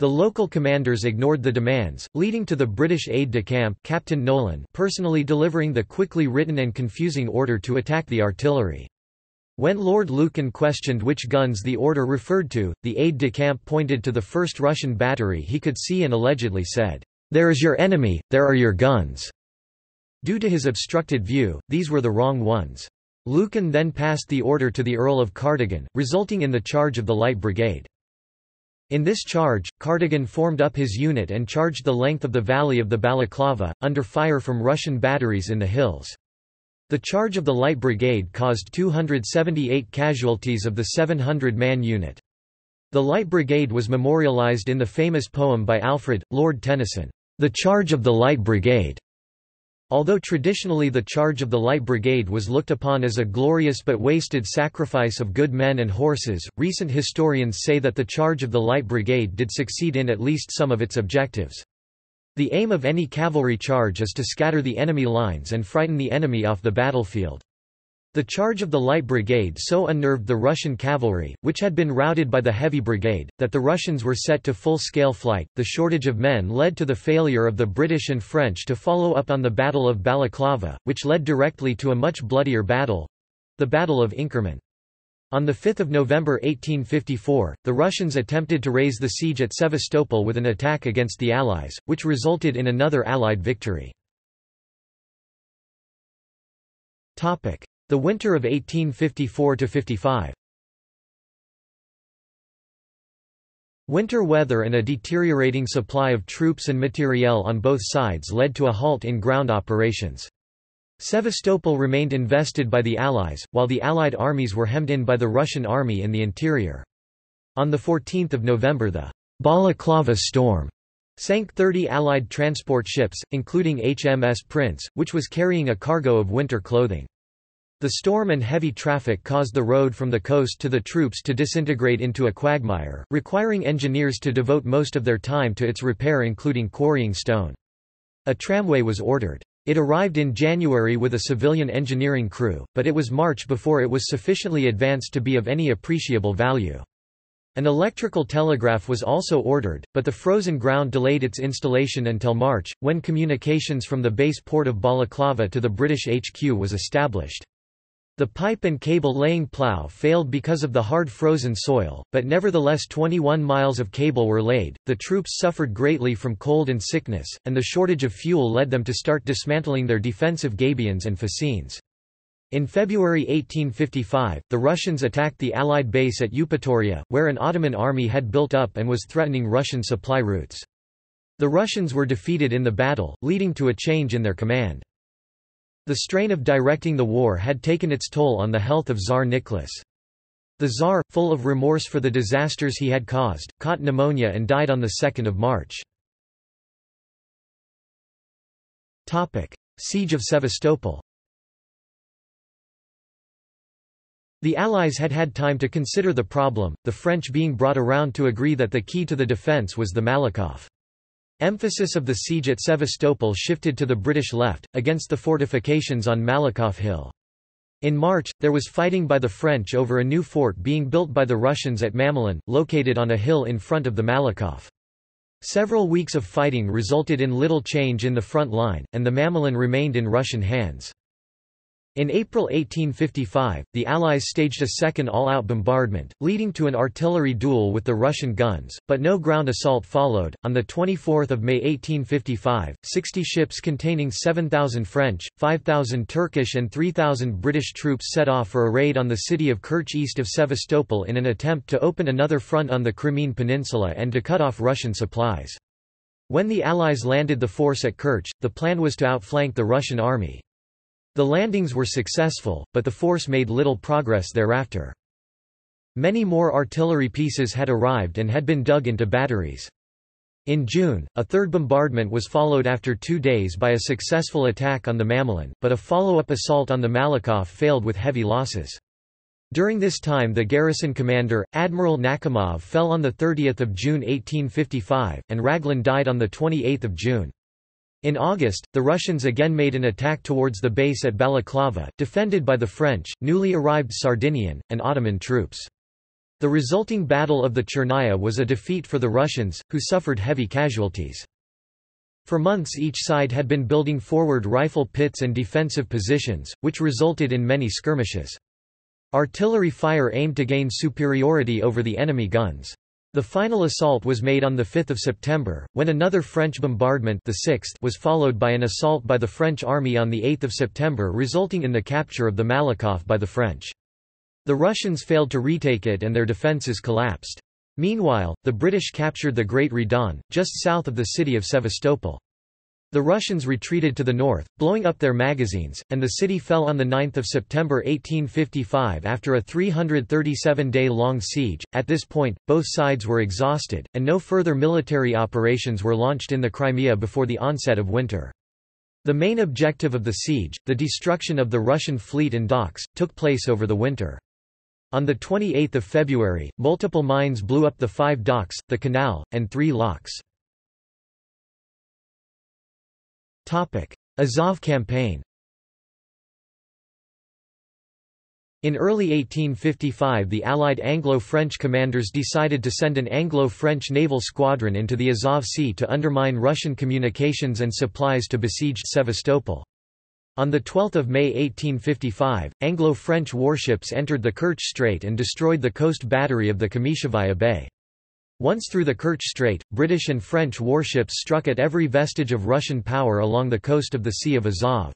The local commanders ignored the demands, leading to the British aide-de-camp Captain Nolan personally delivering the quickly written and confusing order to attack the artillery. When Lord Lucan questioned which guns the order referred to, the aide-de-camp pointed to the first Russian battery he could see and allegedly said, "There is your enemy, there are your guns." Due to his obstructed view, these were the wrong ones. Lucan then passed the order to the Earl of Cardigan, resulting in the charge of the Light Brigade. In this charge, Cardigan formed up his unit and charged the length of the valley of the Balaclava, under fire from Russian batteries in the hills. The charge of the Light Brigade caused two hundred seventy-eight casualties of the seven hundred man unit. The Light Brigade was memorialized in the famous poem by Alfred, Lord Tennyson, "The Charge of the Light Brigade." Although traditionally the charge of the Light Brigade was looked upon as a glorious but wasted sacrifice of good men and horses, recent historians say that the charge of the Light Brigade did succeed in at least some of its objectives. The aim of any cavalry charge is to scatter the enemy lines and frighten the enemy off the battlefield. The charge of the Light Brigade so unnerved the Russian cavalry, which had been routed by the Heavy Brigade, that the Russians were set to full-scale flight. The shortage of men led to the failure of the British and French to follow up on the Battle of Balaclava, which led directly to a much bloodier battle—the Battle of Inkerman. On the fifth of November eighteen fifty-four, the Russians attempted to raise the siege at Sevastopol with an attack against the Allies, which resulted in another Allied victory. The winter of eighteen fifty-four to fifty-five. Winter weather and a deteriorating supply of troops and materiel on both sides led to a halt in ground operations. Sevastopol remained invested by the Allies, while the Allied armies were hemmed in by the Russian army in the interior. On the fourteenth of November the Balaclava storm sank thirty Allied transport ships, including H M S Prince, which was carrying a cargo of winter clothing. The storm and heavy traffic caused the road from the coast to the troops to disintegrate into a quagmire, requiring engineers to devote most of their time to its repair, including quarrying stone. A tramway was ordered. It arrived in January with a civilian engineering crew, but it was March before it was sufficiently advanced to be of any appreciable value. An electrical telegraph was also ordered, but the frozen ground delayed its installation until March, when communications from the base port of Balaclava to the British H Q was established. The pipe and cable-laying plough failed because of the hard frozen soil, but nevertheless twenty-one miles of cable were laid. The troops suffered greatly from cold and sickness, and the shortage of fuel led them to start dismantling their defensive gabions and fascines. In February eighteen fifty-five, the Russians attacked the Allied base at Eupatoria, where an Ottoman army had built up and was threatening Russian supply routes. The Russians were defeated in the battle, leading to a change in their command. The strain of directing the war had taken its toll on the health of Tsar Nicholas. The Tsar, full of remorse for the disasters he had caused, caught pneumonia and died on the second of March. Siege of Sevastopol. The Allies had had time to consider the problem, the French being brought around to agree that the key to the defense was the Malakoff. Emphasis of the siege at Sevastopol shifted to the British left, against the fortifications on Malakoff Hill. In March, there was fighting by the French over a new fort being built by the Russians at Mamelin, located on a hill in front of the Malakoff. Several weeks of fighting resulted in little change in the front line, and the Mamelin remained in Russian hands. In April eighteen fifty-five, the Allies staged a second all-out bombardment, leading to an artillery duel with the Russian guns, but no ground assault followed. On the twenty-fourth of May eighteen fifty-five, sixty ships containing seven thousand French, five thousand Turkish, and three thousand British troops set off for a raid on the city of Kerch east of Sevastopol in an attempt to open another front on the Crimean Peninsula and to cut off Russian supplies. When the Allies landed the force at Kerch, the plan was to outflank the Russian army. The landings were successful, but the force made little progress thereafter. Many more artillery pieces had arrived and had been dug into batteries. In June, a third bombardment was followed after two days by a successful attack on the Mamelin, but a follow-up assault on the Malakoff failed with heavy losses. During this time the garrison commander, Admiral Nakhimov, fell on the thirtieth of June eighteen fifty-five, and Raglan died on the twenty-eighth of June. In August, the Russians again made an attack towards the base at Balaclava, defended by the French, newly arrived Sardinian, and Ottoman troops. The resulting Battle of the Chernaya was a defeat for the Russians, who suffered heavy casualties. For months each side had been building forward rifle pits and defensive positions, which resulted in many skirmishes. Artillery fire aimed to gain superiority over the enemy guns. The final assault was made on the fifth of September, when another French bombardment, the sixth, was followed by an assault by the French army on the eighth of September, resulting in the capture of the Malakoff by the French. The Russians failed to retake it and their defences collapsed. Meanwhile, the British captured the Great Redan, just south of the city of Sevastopol. The Russians retreated to the north, blowing up their magazines, and the city fell on the ninth of September eighteen fifty-five after a three hundred thirty-seven day long siege. At this point, both sides were exhausted, and no further military operations were launched in the Crimea before the onset of winter. The main objective of the siege, the destruction of the Russian fleet and docks, took place over the winter. On the twenty-eighth of February, multiple mines blew up the five docks, the canal, and three locks. Azov campaign. In early eighteen fifty-five the Allied Anglo-French commanders decided to send an Anglo-French naval squadron into the Azov Sea to undermine Russian communications and supplies to besieged Sevastopol. On the twelfth of May eighteen fifty-five, Anglo-French warships entered the Kerch Strait and destroyed the coast battery of the Kamishevaya Bay. Once through the Kerch Strait, British and French warships struck at every vestige of Russian power along the coast of the Sea of Azov.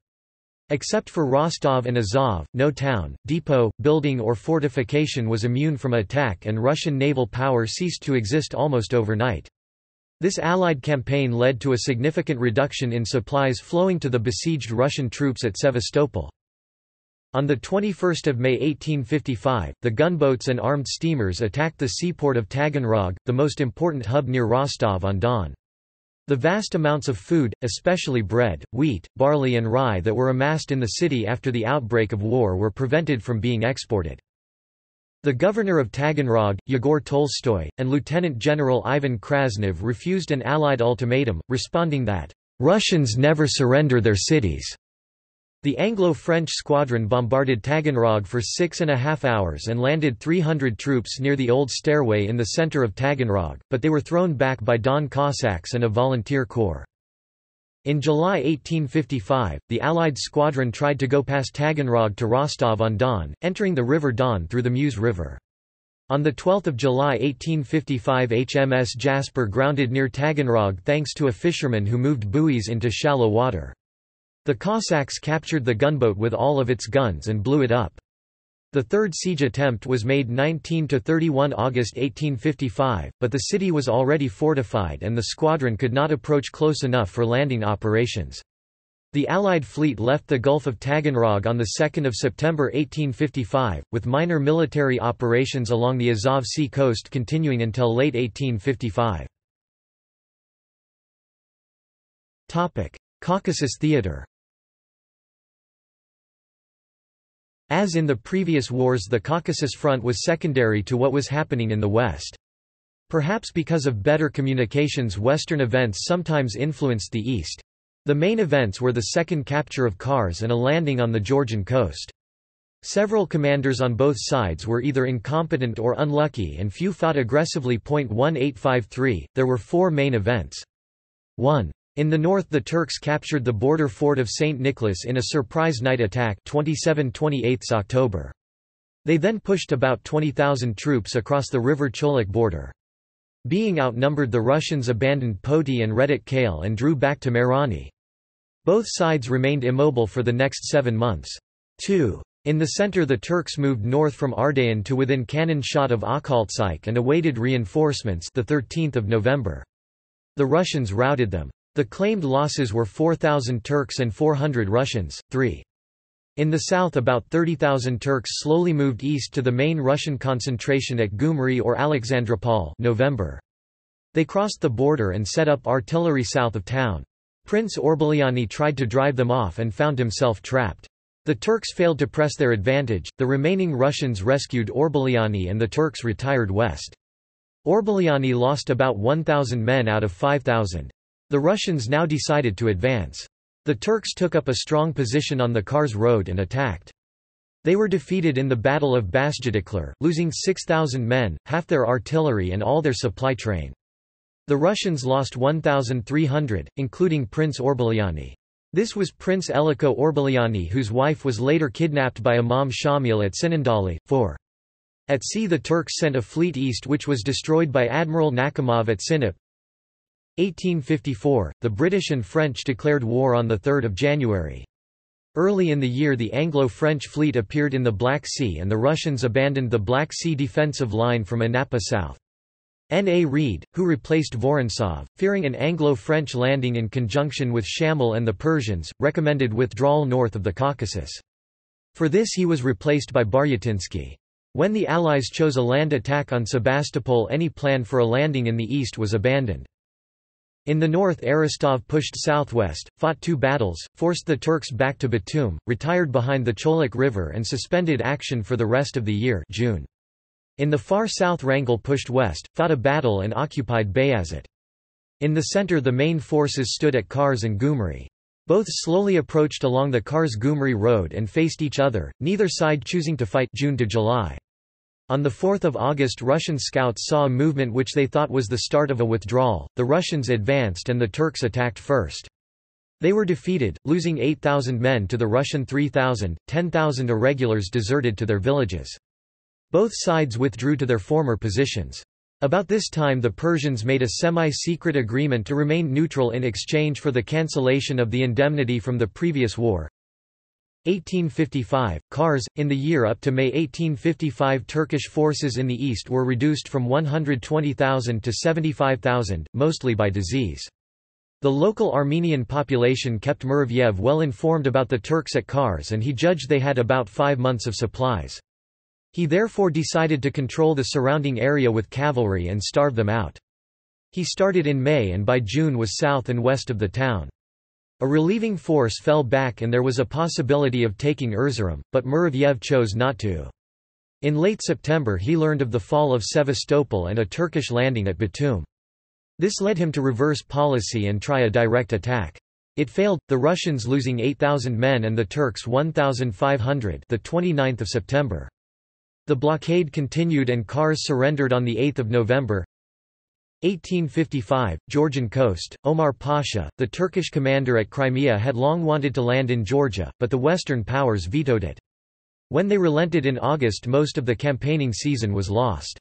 Except for Rostov and Azov, no town, depot, building or fortification was immune from attack, and Russian naval power ceased to exist almost overnight. This Allied campaign led to a significant reduction in supplies flowing to the besieged Russian troops at Sevastopol. On the twenty-first of May eighteen fifty-five, the gunboats and armed steamers attacked the seaport of Taganrog, the most important hub near Rostov-on-Don. The vast amounts of food, especially bread, wheat, barley and rye that were amassed in the city after the outbreak of war were prevented from being exported. The governor of Taganrog, Yegor Tolstoy, and Lieutenant General Ivan Krasnov refused an Allied ultimatum, responding that, "Russians never surrender their cities." The Anglo-French squadron bombarded Taganrog for six and a half hours and landed three hundred troops near the old stairway in the center of Taganrog, but they were thrown back by Don Cossacks and a volunteer corps. In July eighteen fifty-five, the Allied squadron tried to go past Taganrog to Rostov-on-Don, entering the River Don through the Meuse River. On the twelfth of July eighteen fifty-five, H M S Jasper grounded near Taganrog thanks to a fisherman who moved buoys into shallow water. The Cossacks captured the gunboat with all of its guns and blew it up. The third siege attempt was made nineteenth to thirty-first August eighteen fifty-five, but the city was already fortified and the squadron could not approach close enough for landing operations. The Allied fleet left the Gulf of Taganrog on the second of September eighteen fifty-five, with minor military operations along the Azov Sea coast continuing until late eighteen fifty-five. Caucasus theater. As in the previous wars, the Caucasus front was secondary to what was happening in the West. Perhaps because of better communications, Western events sometimes influenced the East. The main events were the second capture of Kars and a landing on the Georgian coast. Several commanders on both sides were either incompetent or unlucky and few fought aggressively. eighteen fifty-three, there were four main events. one. In the north, the Turks captured the border fort of Saint Nicholas in a surprise night attack twenty-seventh to twenty-eighth October. They then pushed about twenty thousand troops across the river Cholik border. Being outnumbered, the Russians abandoned Poti and Redik Kale and drew back to Merani. Both sides remained immobile for the next seven months. two. In the center, the Turks moved north from Ardahan to within cannon shot of Akhaltsikh and awaited reinforcements the thirteenth of November. The Russians routed them. The claimed losses were four thousand Turks and four hundred Russians. three. In the south, about thirty thousand Turks slowly moved east to the main Russian concentration at Gumri or Alexandropol, November. They crossed the border and set up artillery south of town. Prince Orbeliani tried to drive them off and found himself trapped. The Turks failed to press their advantage, the remaining Russians rescued Orbeliani and the Turks retired west. Orbeliani lost about one thousand men out of five thousand. The Russians now decided to advance. The Turks took up a strong position on the Kars Road and attacked. They were defeated in the Battle of Basjadiklar, losing six thousand men, half their artillery and all their supply train. The Russians lost one thousand three hundred, including Prince Orbeliani. This was Prince Eliko Orbeliani, whose wife was later kidnapped by Imam Shamil at Sinandali. four. At sea, the Turks sent a fleet east which was destroyed by Admiral Nakhimov at Sinop. eighteen fifty-four, the British and French declared war on the third of January. Early in the year, the Anglo-French fleet appeared in the Black Sea and the Russians abandoned the Black Sea defensive line from Anapa south. N. A. Reid, who replaced Vorontsov, fearing an Anglo-French landing in conjunction with Shamil and the Persians, recommended withdrawal north of the Caucasus. For this he was replaced by Baryatinsky. When the Allies chose a land attack on Sevastopol, any plan for a landing in the east was abandoned. In the north, Aristov pushed southwest, fought two battles, forced the Turks back to Batum, retired behind the Cholik River and suspended action for the rest of the year. June. In the far south, Wrangel pushed west, fought a battle and occupied Bayazet. In the center, the main forces stood at Kars and Gumri. Both slowly approached along the Kars-Gumri road and faced each other, neither side choosing to fight. June to July. On the fourth of August, Russian scouts saw a movement which they thought was the start of a withdrawal. The Russians advanced and the Turks attacked first. They were defeated, losing eight thousand men to the Russian three thousand, ten thousand irregulars deserted to their villages. Both sides withdrew to their former positions. About this time, the Persians made a semi-secret agreement to remain neutral in exchange for the cancellation of the indemnity from the previous war. eighteen fifty-five, Kars. In the year up to May eighteen fifty-five, Turkish forces in the east were reduced from one hundred twenty thousand to seventy-five thousand, mostly by disease. The local Armenian population kept Muravyev well informed about the Turks at Kars and he judged they had about five months of supplies. He therefore decided to control the surrounding area with cavalry and starve them out. He started in May and by June was south and west of the town. A relieving force fell back and there was a possibility of taking Erzurum, but Muravyev chose not to. In late September he learned of the fall of Sevastopol and a Turkish landing at Batum. This led him to reverse policy and try a direct attack. It failed, the Russians losing eight thousand men and the Turks one thousand five hundred, the twenty-ninth of September. The blockade continued and Kars surrendered on the eighth of November. eighteen fifty-five, Georgian coast. Omar Pasha, the Turkish commander at Crimea, had long wanted to land in Georgia, but the Western powers vetoed it. When they relented in August, most of the campaigning season was lost.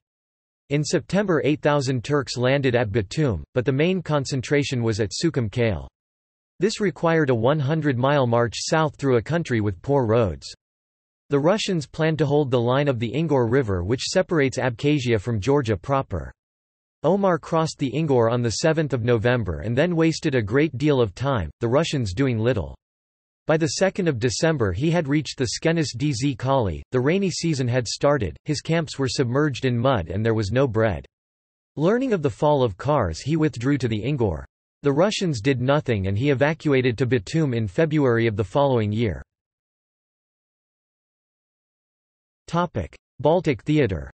In September, eight thousand Turks landed at Batum, but the main concentration was at Sukhum Kale. This required a hundred-mile march south through a country with poor roads. The Russians planned to hold the line of the Ingur River, which separates Abkhazia from Georgia proper. Omar crossed the Ingur on the seventh of November and then wasted a great deal of time, the Russians doing little. By the second of December he had reached the Skenis dz Kali, the rainy season had started, his camps were submerged in mud and there was no bread. Learning of the fall of Kars, he withdrew to the Ingur. The Russians did nothing and he evacuated to Batum in February of the following year. Baltic theatre.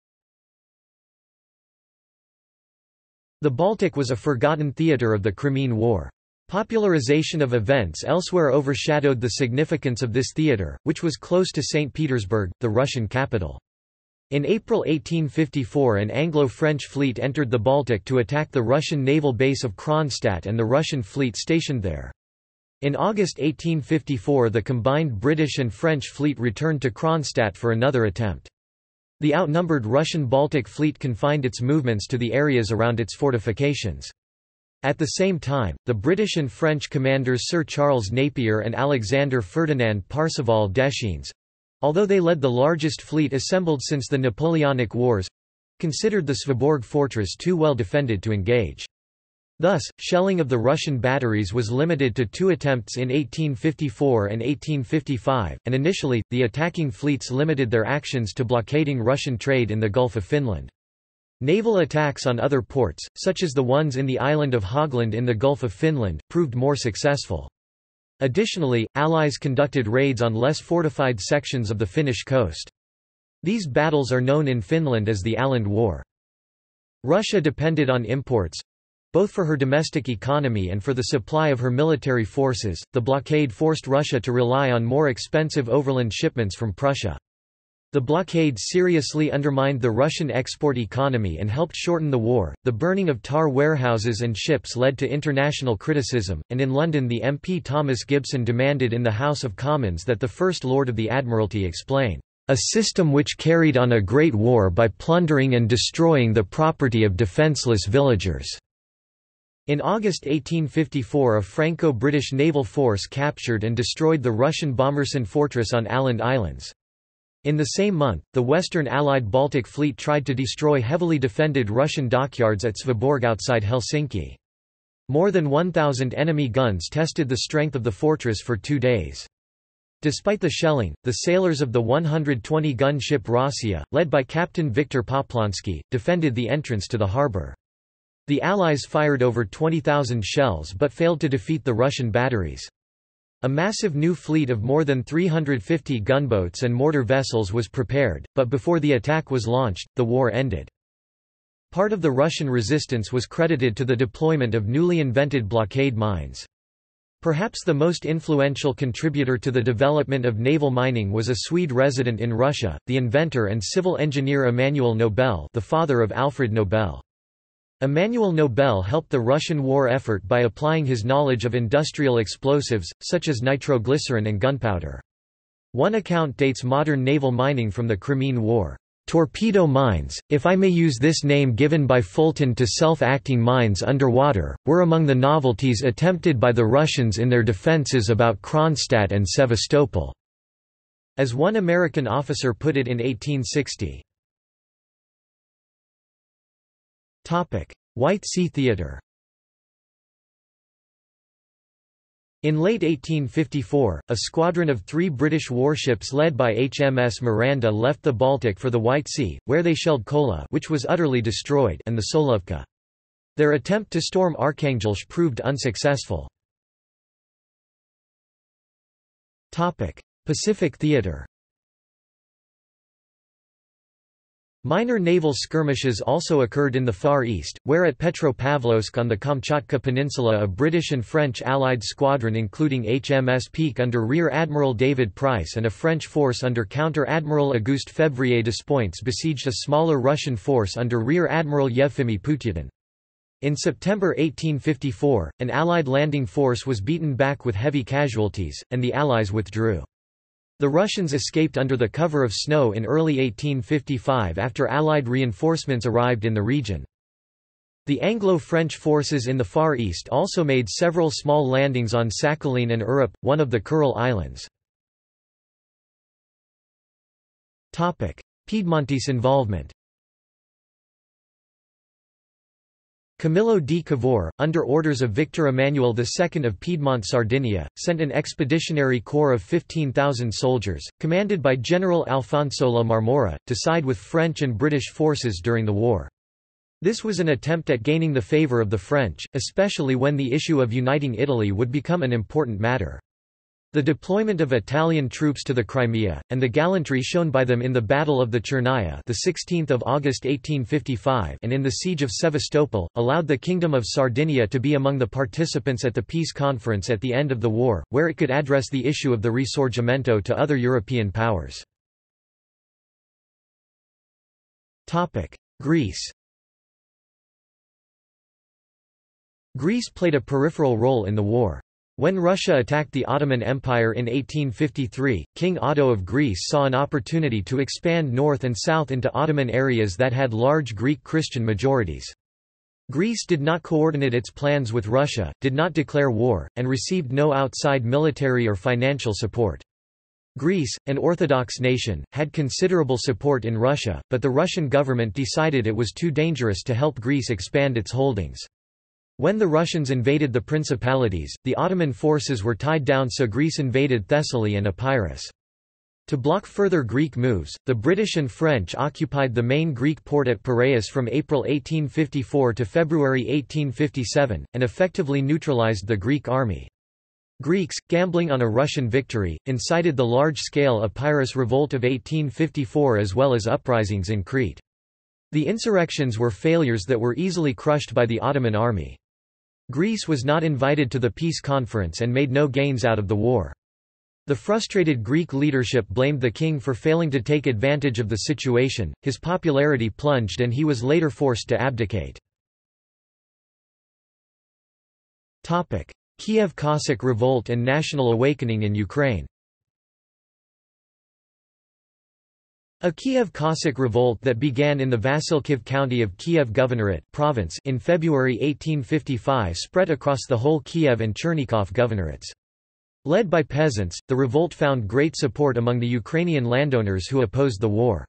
The Baltic was a forgotten theatre of the Crimean War. Popularization of events elsewhere overshadowed the significance of this theatre, which was close to Saint Petersburg, the Russian capital. In April eighteen fifty-four, an Anglo-French fleet entered the Baltic to attack the Russian naval base of Kronstadt and the Russian fleet stationed there. In August eighteen fifty-four, the combined British and French fleet returned to Kronstadt for another attempt. The outnumbered Russian Baltic fleet confined its movements to the areas around its fortifications. At the same time, the British and French commanders Sir Charles Napier and Alexander Ferdinand Parseval Deschenes—although they led the largest fleet assembled since the Napoleonic Wars—considered the Svoborg fortress too well defended to engage. Thus, shelling of the Russian batteries was limited to two attempts in eighteen fifty-four and eighteen fifty-five, and initially, the attacking fleets limited their actions to blockading Russian trade in the Gulf of Finland. Naval attacks on other ports, such as the ones in the island of Hogland in the Gulf of Finland, proved more successful. Additionally, Allies conducted raids on less fortified sections of the Finnish coast. These battles are known in Finland as the Åland War. Russia depended on imports, both for her domestic economy and for the supply of her military forces. The blockade forced Russia to rely on more expensive overland shipments from Prussia. The blockade seriously undermined the Russian export economy and helped shorten the war. The burning of tar warehouses and ships led to international criticism, and in London the M P Thomas Gibson demanded in the House of Commons that the First Lord of the Admiralty explain a system which carried on a great war by plundering and destroying the property of defenseless villagers. In August eighteen fifty-four, a Franco-British naval force captured and destroyed the Russian Bomberson fortress on Åland Islands. In the same month, the Western Allied Baltic Fleet tried to destroy heavily defended Russian dockyards at Svoborg outside Helsinki. More than one thousand enemy guns tested the strength of the fortress for two days. Despite the shelling, the sailors of the one hundred twenty gun ship Rossiya, led by Captain Viktor Poplonsky, defended the entrance to the harbour. The Allies fired over twenty thousand shells but failed to defeat the Russian batteries. A massive new fleet of more than three hundred fifty gunboats and mortar vessels was prepared, but before the attack was launched, the war ended. Part of the Russian resistance was credited to the deployment of newly invented blockade mines. Perhaps the most influential contributor to the development of naval mining was a Swede resident in Russia, the inventor and civil engineer Emanuel Nobel, the father of Alfred Nobel. Emanuel Nobel helped the Russian war effort by applying his knowledge of industrial explosives, such as nitroglycerin and gunpowder. One account dates modern naval mining from the Crimean War. Torpedo mines, if I may use this name given by Fulton to self-acting mines underwater, were among the novelties attempted by the Russians in their defenses about Kronstadt and Sevastopol. As one American officer put it in eighteen sixty. White Sea Theatre. In late eighteen fifty-four, a squadron of three British warships led by H M S Miranda left the Baltic for the White Sea, where they shelled Kola, which was utterly destroyed, and the Solovka. Their attempt to storm Arkhangelsk proved unsuccessful. Pacific Theatre. Minor naval skirmishes also occurred in the Far East, where at Petropavlovsk on the Kamchatka Peninsula a British and French Allied squadron including H M S Peak under Rear Admiral David Price and a French force under Counter-Admiral Auguste Février Despointes besieged a smaller Russian force under Rear Admiral Yevfimy Putyadin. In September eighteen fifty-four, an Allied landing force was beaten back with heavy casualties, and the Allies withdrew. The Russians escaped under the cover of snow in early eighteen fifty-five after Allied reinforcements arrived in the region. The Anglo-French forces in the Far East also made several small landings on Sakhalin and Urup, one of the Kuril Islands. Piedmontese involvement. Camillo di Cavour, under orders of Victor Emmanuel the Second of Piedmont-Sardinia, sent an expeditionary corps of fifteen thousand soldiers, commanded by General Alfonso La Marmora, to side with French and British forces during the war. This was an attempt at gaining the favour of the French, especially when the issue of uniting Italy would become an important matter. The deployment of Italian troops to the Crimea, and the gallantry shown by them in the Battle of the Chernaya the sixteenth of August eighteen fifty-five and in the Siege of Sevastopol, allowed the Kingdom of Sardinia to be among the participants at the peace conference at the end of the war, where it could address the issue of the Risorgimento to other European powers. Greece. Greece played a peripheral role in the war. When Russia attacked the Ottoman Empire in eighteen fifty-three, King Otto of Greece saw an opportunity to expand north and south into Ottoman areas that had large Greek Christian majorities. Greece did not coordinate its plans with Russia, did not declare war, and received no outside military or financial support. Greece, an Orthodox nation, had considerable support in Russia, but the Russian government decided it was too dangerous to help Greece expand its holdings. When the Russians invaded the principalities, the Ottoman forces were tied down, so Greece invaded Thessaly and Epirus. To block further Greek moves, the British and French occupied the main Greek port at Piraeus from April eighteen fifty-four to February eighteen fifty-seven, and effectively neutralized the Greek army. Greeks, gambling on a Russian victory, incited the large-scale Epirus revolt of eighteen fifty-four as well as uprisings in Crete. The insurrections were failures that were easily crushed by the Ottoman army. Greece was not invited to the peace conference and made no gains out of the war. The frustrated Greek leadership blamed the king for failing to take advantage of the situation, his popularity plunged and he was later forced to abdicate. Kiev Cossack Revolt and National Awakening in Ukraine. A Kiev Cossack revolt that began in the Vasilkiv county of Kiev Governorate province in February eighteen fifty-five spread across the whole Kiev and Chernikov governorates. Led by peasants, the revolt found great support among the Ukrainian landowners who opposed the war.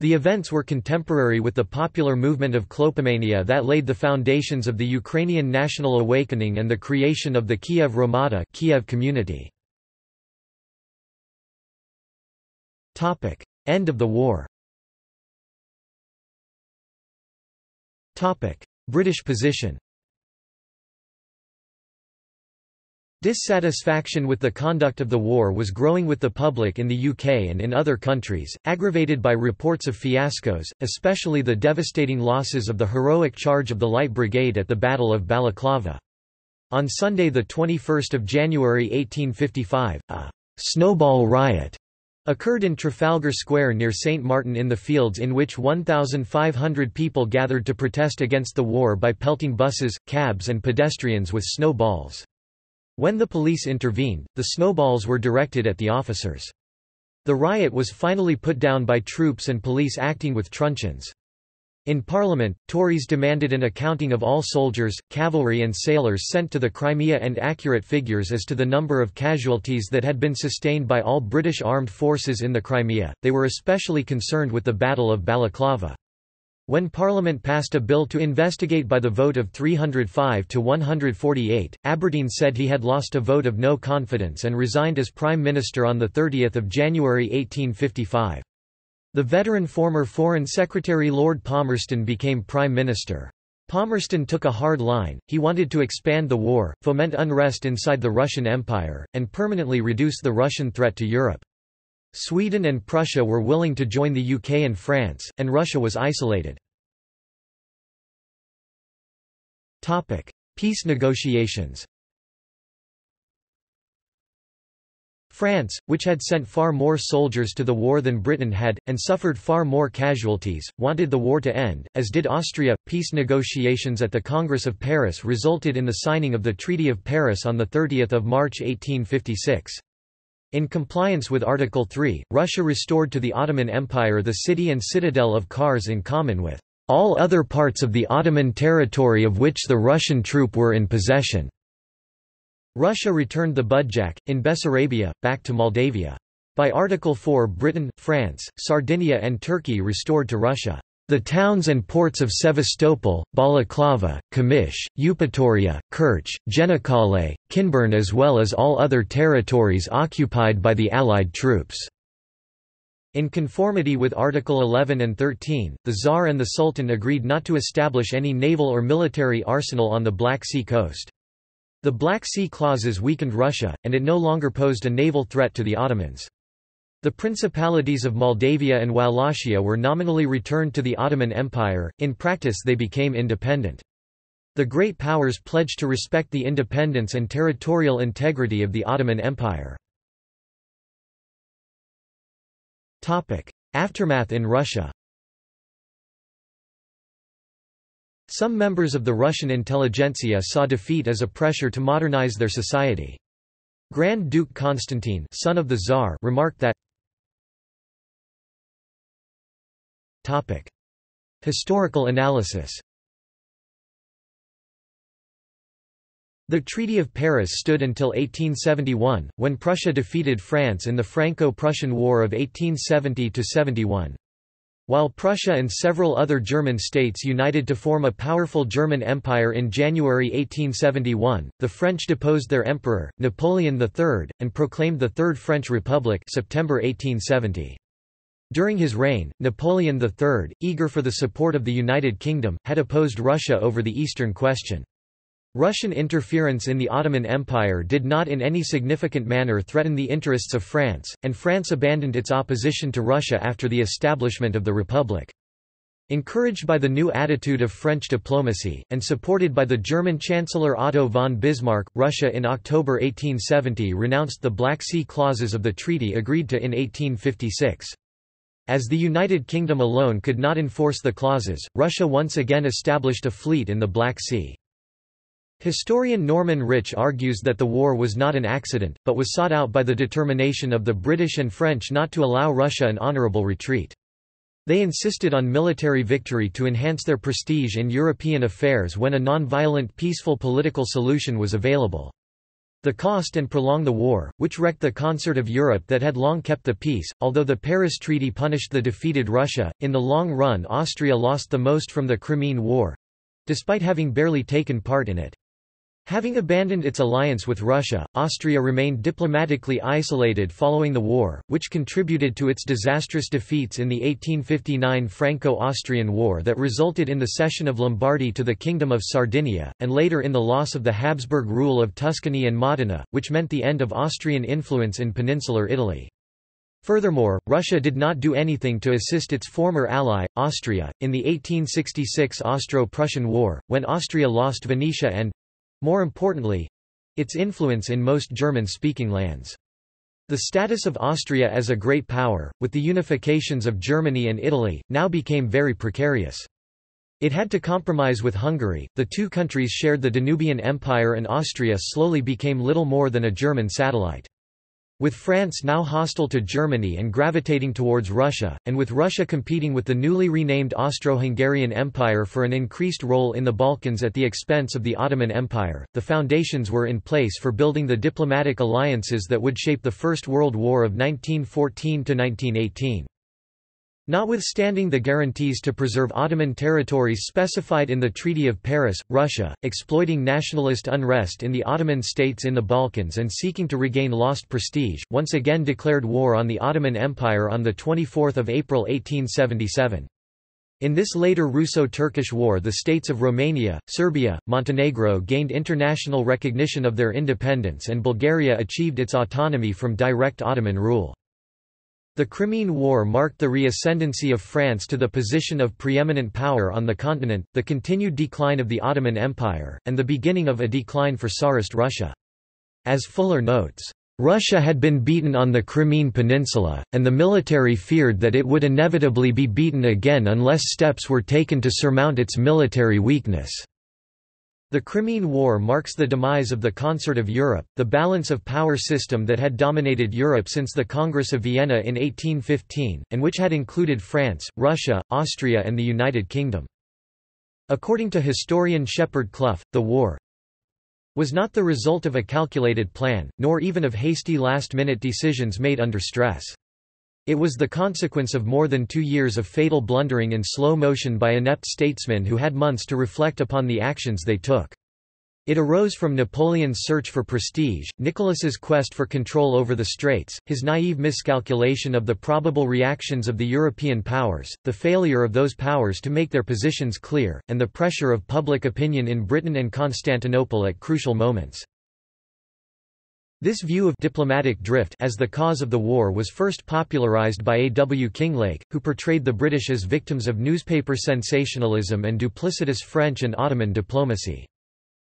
The events were contemporary with the popular movement of Klopomania that laid the foundations of the Ukrainian National Awakening and the creation of the Kiev Romada Kiev community. End of the war. British position. Dissatisfaction with the conduct of the war was growing with the public in the U K and in other countries, aggravated by reports of fiascos, especially the devastating losses of the heroic charge of the Light Brigade at the Battle of Balaclava. On Sunday the twenty-first of January eighteen fifty-five, a «snowball riot» occurred in Trafalgar Square near Saint Martin in the Fields, in which one thousand five hundred people gathered to protest against the war by pelting buses, cabs and pedestrians with snowballs. When the police intervened, the snowballs were directed at the officers. The riot was finally put down by troops and police acting with truncheons. In Parliament, Tories demanded an accounting of all soldiers, cavalry and sailors sent to the Crimea and accurate figures as to the number of casualties that had been sustained by all British armed forces in the Crimea. They were especially concerned with the Battle of Balaclava. When Parliament passed a bill to investigate by the vote of three hundred five to one hundred forty-eight, Aberdeen said he had lost a vote of no confidence and resigned as Prime Minister on the thirtieth of January eighteen fifty-five. The veteran former Foreign Secretary Lord Palmerston became Prime Minister. Palmerston took a hard line. He wanted to expand the war, foment unrest inside the Russian Empire, and permanently reduce the Russian threat to Europe. Sweden and Prussia were willing to join the U K and France, and Russia was isolated. Topic: Peace negotiations. France, which had sent far more soldiers to the war than Britain had, and suffered far more casualties, wanted the war to end, as did Austria. Peace negotiations at the Congress of Paris resulted in the signing of the Treaty of Paris on the thirtieth of March eighteen fifty-six. In compliance with Article three, Russia restored to the Ottoman Empire the city and citadel of Kars in common with all other parts of the Ottoman territory of which the Russian troops were in possession. Russia returned the Budjak, in Bessarabia, back to Moldavia. By Article four, Britain, France, Sardinia and Turkey restored to Russia the towns and ports of Sevastopol, Balaclava, Kamish, Eupatoria, Kerch, Genikale, Kinburn, as well as all other territories occupied by the Allied troops. In conformity with Article eleven and thirteen, the Tsar and the Sultan agreed not to establish any naval or military arsenal on the Black Sea coast. The Black Sea clauses weakened Russia, and it no longer posed a naval threat to the Ottomans. The principalities of Moldavia and Wallachia were nominally returned to the Ottoman Empire, in practice they became independent. The great powers pledged to respect the independence and territorial integrity of the Ottoman Empire. Aftermath in Russia. Some members of the Russian intelligentsia saw defeat as a pressure to modernize their society. Grand Duke Constantine, son of the Tsar, remarked that topic. Historical analysis. The Treaty of Paris stood until eighteen seventy-one, when Prussia defeated France in the Franco-Prussian War of eighteen seventy to seventy-one. While Prussia and several other German states united to form a powerful German empire in January eighteen seventy-one, the French deposed their emperor, Napoleon the Third, and proclaimed the Third French Republic September eighteen seventy. During his reign, Napoleon the Third, eager for the support of the United Kingdom, had opposed Russia over the Eastern question. Russian interference in the Ottoman Empire did not in any significant manner threaten the interests of France, and France abandoned its opposition to Russia after the establishment of the Republic. Encouraged by the new attitude of French diplomacy, and supported by the German Chancellor Otto von Bismarck, Russia in October eighteen seventy renounced the Black Sea clauses of the treaty agreed to in eighteen fifty-six. As the United Kingdom alone could not enforce the clauses, Russia once again established a fleet in the Black Sea. Historian Norman Rich argues that the war was not an accident, but was sought out by the determination of the British and French not to allow Russia an honourable retreat. They insisted on military victory to enhance their prestige in European affairs when a non-violent peaceful political solution was available. The cost and prolonged the war, which wrecked the concert of Europe that had long kept the peace. Although the Paris Treaty punished the defeated Russia, in the long run Austria lost the most from the Crimean War—despite having barely taken part in it. Having abandoned its alliance with Russia, Austria remained diplomatically isolated following the war, which contributed to its disastrous defeats in the eighteen fifty-nine Franco-Austrian War that resulted in the cession of Lombardy to the Kingdom of Sardinia, and later in the loss of the Habsburg rule of Tuscany and Modena, which meant the end of Austrian influence in peninsular Italy. Furthermore, Russia did not do anything to assist its former ally, Austria, in the eighteen sixty-six Austro-Prussian War, when Austria lost Venetia and, more importantly, its influence in most German-speaking lands. The status of Austria as a great power, with the unifications of Germany and Italy, now became very precarious. It had to compromise with Hungary. The two countries shared the Danubian Empire and Austria slowly became little more than a German satellite. With France now hostile to Germany and gravitating towards Russia, and with Russia competing with the newly renamed Austro-Hungarian Empire for an increased role in the Balkans at the expense of the Ottoman Empire, the foundations were in place for building the diplomatic alliances that would shape the First World War of nineteen fourteen to nineteen eighteen. Notwithstanding the guarantees to preserve Ottoman territories specified in the Treaty of Paris, Russia, exploiting nationalist unrest in the Ottoman states in the Balkans and seeking to regain lost prestige, once again declared war on the Ottoman Empire on the twenty-fourth of April eighteen seventy-seven. In this later Russo-Turkish War, the states of Romania, Serbia, Montenegro gained international recognition of their independence and Bulgaria achieved its autonomy from direct Ottoman rule. The Crimean War marked the reascendancy of France to the position of preeminent power on the continent, the continued decline of the Ottoman Empire, and the beginning of a decline for Tsarist Russia. As Fuller notes, Russia had been beaten on the Crimean Peninsula, and the military feared that it would inevitably be beaten again unless steps were taken to surmount its military weakness. The Crimean War marks the demise of the Concert of Europe, the balance of power system that had dominated Europe since the Congress of Vienna in eighteen fifteen, and which had included France, Russia, Austria and the United Kingdom. According to historian Shepherd Clough, the war was not the result of a calculated plan, nor even of hasty last-minute decisions made under stress. It was the consequence of more than two years of fatal blundering in slow motion by inept statesmen who had months to reflect upon the actions they took. It arose from Napoleon's search for prestige, Nicholas's quest for control over the Straits, his naive miscalculation of the probable reactions of the European powers, the failure of those powers to make their positions clear, and the pressure of public opinion in Britain and Constantinople at crucial moments. This view of diplomatic drift as the cause of the war was first popularized by A W Kinglake, who portrayed the British as victims of newspaper sensationalism and duplicitous French and Ottoman diplomacy.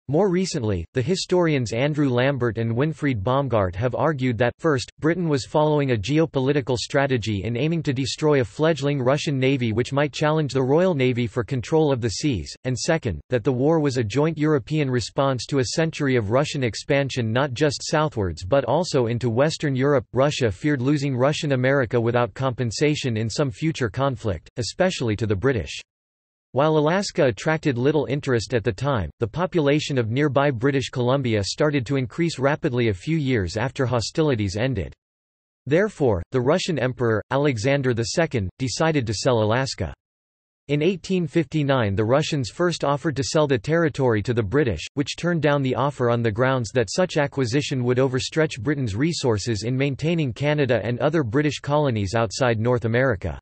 More recently, the historians Andrew Lambert and Winfried Baumgart have argued that, first, Britain was following a geopolitical strategy in aiming to destroy a fledgling Russian navy which might challenge the Royal Navy for control of the seas, and second, that the war was a joint European response to a century of Russian expansion not just southwards but also into Western Europe. Russia feared losing Russian America without compensation in some future conflict, especially to the British. While Alaska attracted little interest at the time, the population of nearby British Columbia started to increase rapidly a few years after hostilities ended. Therefore, the Russian Emperor, Alexander the Second, decided to sell Alaska. In eighteen fifty-nine the Russians first offered to sell the territory to the British, which turned down the offer on the grounds that such acquisition would overstretch Britain's resources in maintaining Canada and other British colonies outside North America.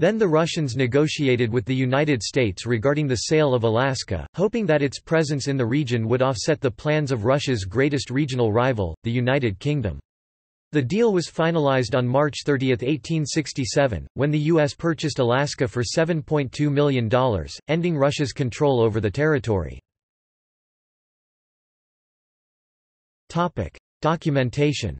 Then the Russians negotiated with the United States regarding the sale of Alaska, hoping that its presence in the region would offset the plans of Russia's greatest regional rival, the United Kingdom. The deal was finalized on March thirtieth, eighteen sixty-seven, when the U S purchased Alaska for seven point two million dollars, ending Russia's control over the territory. Topic: Documentation.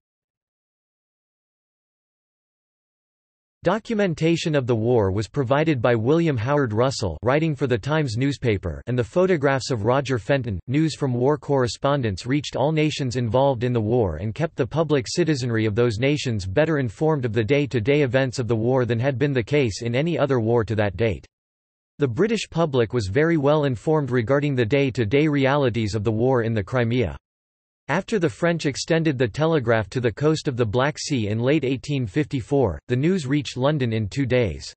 Documentation of the war was provided by William Howard Russell, writing for the Times newspaper, and the photographs of Roger Fenton. News from war correspondents reached all nations involved in the war and kept the public citizenry of those nations better informed of the day-to-day events of the war than had been the case in any other war to that date. The British public was very well informed regarding the day-to-day realities of the war in the Crimea. After the French extended the telegraph to the coast of the Black Sea in late eighteen fifty-four, the news reached London in two days.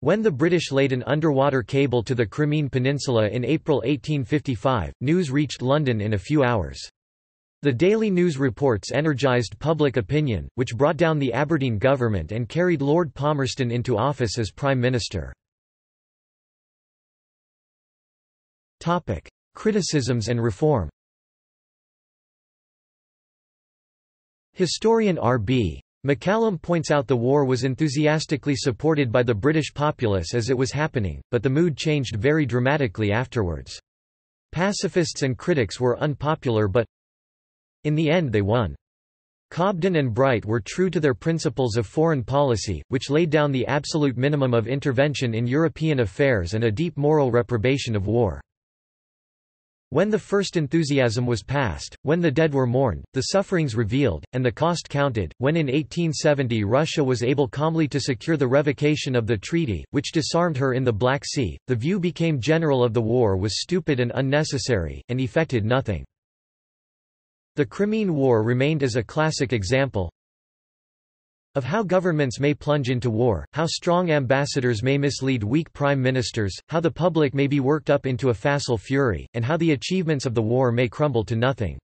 When the British laid an underwater cable to the Crimean Peninsula in April eighteen fifty-five, news reached London in a few hours. The daily news reports energised public opinion, which brought down the Aberdeen government and carried Lord Palmerston into office as Prime Minister. Topic: Criticisms and reform. Historian R B McCallum points out the war was enthusiastically supported by the British populace as it was happening, but the mood changed very dramatically afterwards. Pacifists and critics were unpopular, but in the end they won. Cobden and Bright were true to their principles of foreign policy, which laid down the absolute minimum of intervention in European affairs and a deep moral reprobation of war. When the first enthusiasm was past, when the dead were mourned, the sufferings revealed, and the cost counted, when in eighteen seventy Russia was able calmly to secure the revocation of the treaty, which disarmed her in the Black Sea, the view became general of the war was stupid and unnecessary, and effected nothing. The Crimean War remained as a classic example of how governments may plunge into war, how strong ambassadors may mislead weak prime ministers, how the public may be worked up into a facile fury, and how the achievements of the war may crumble to nothing.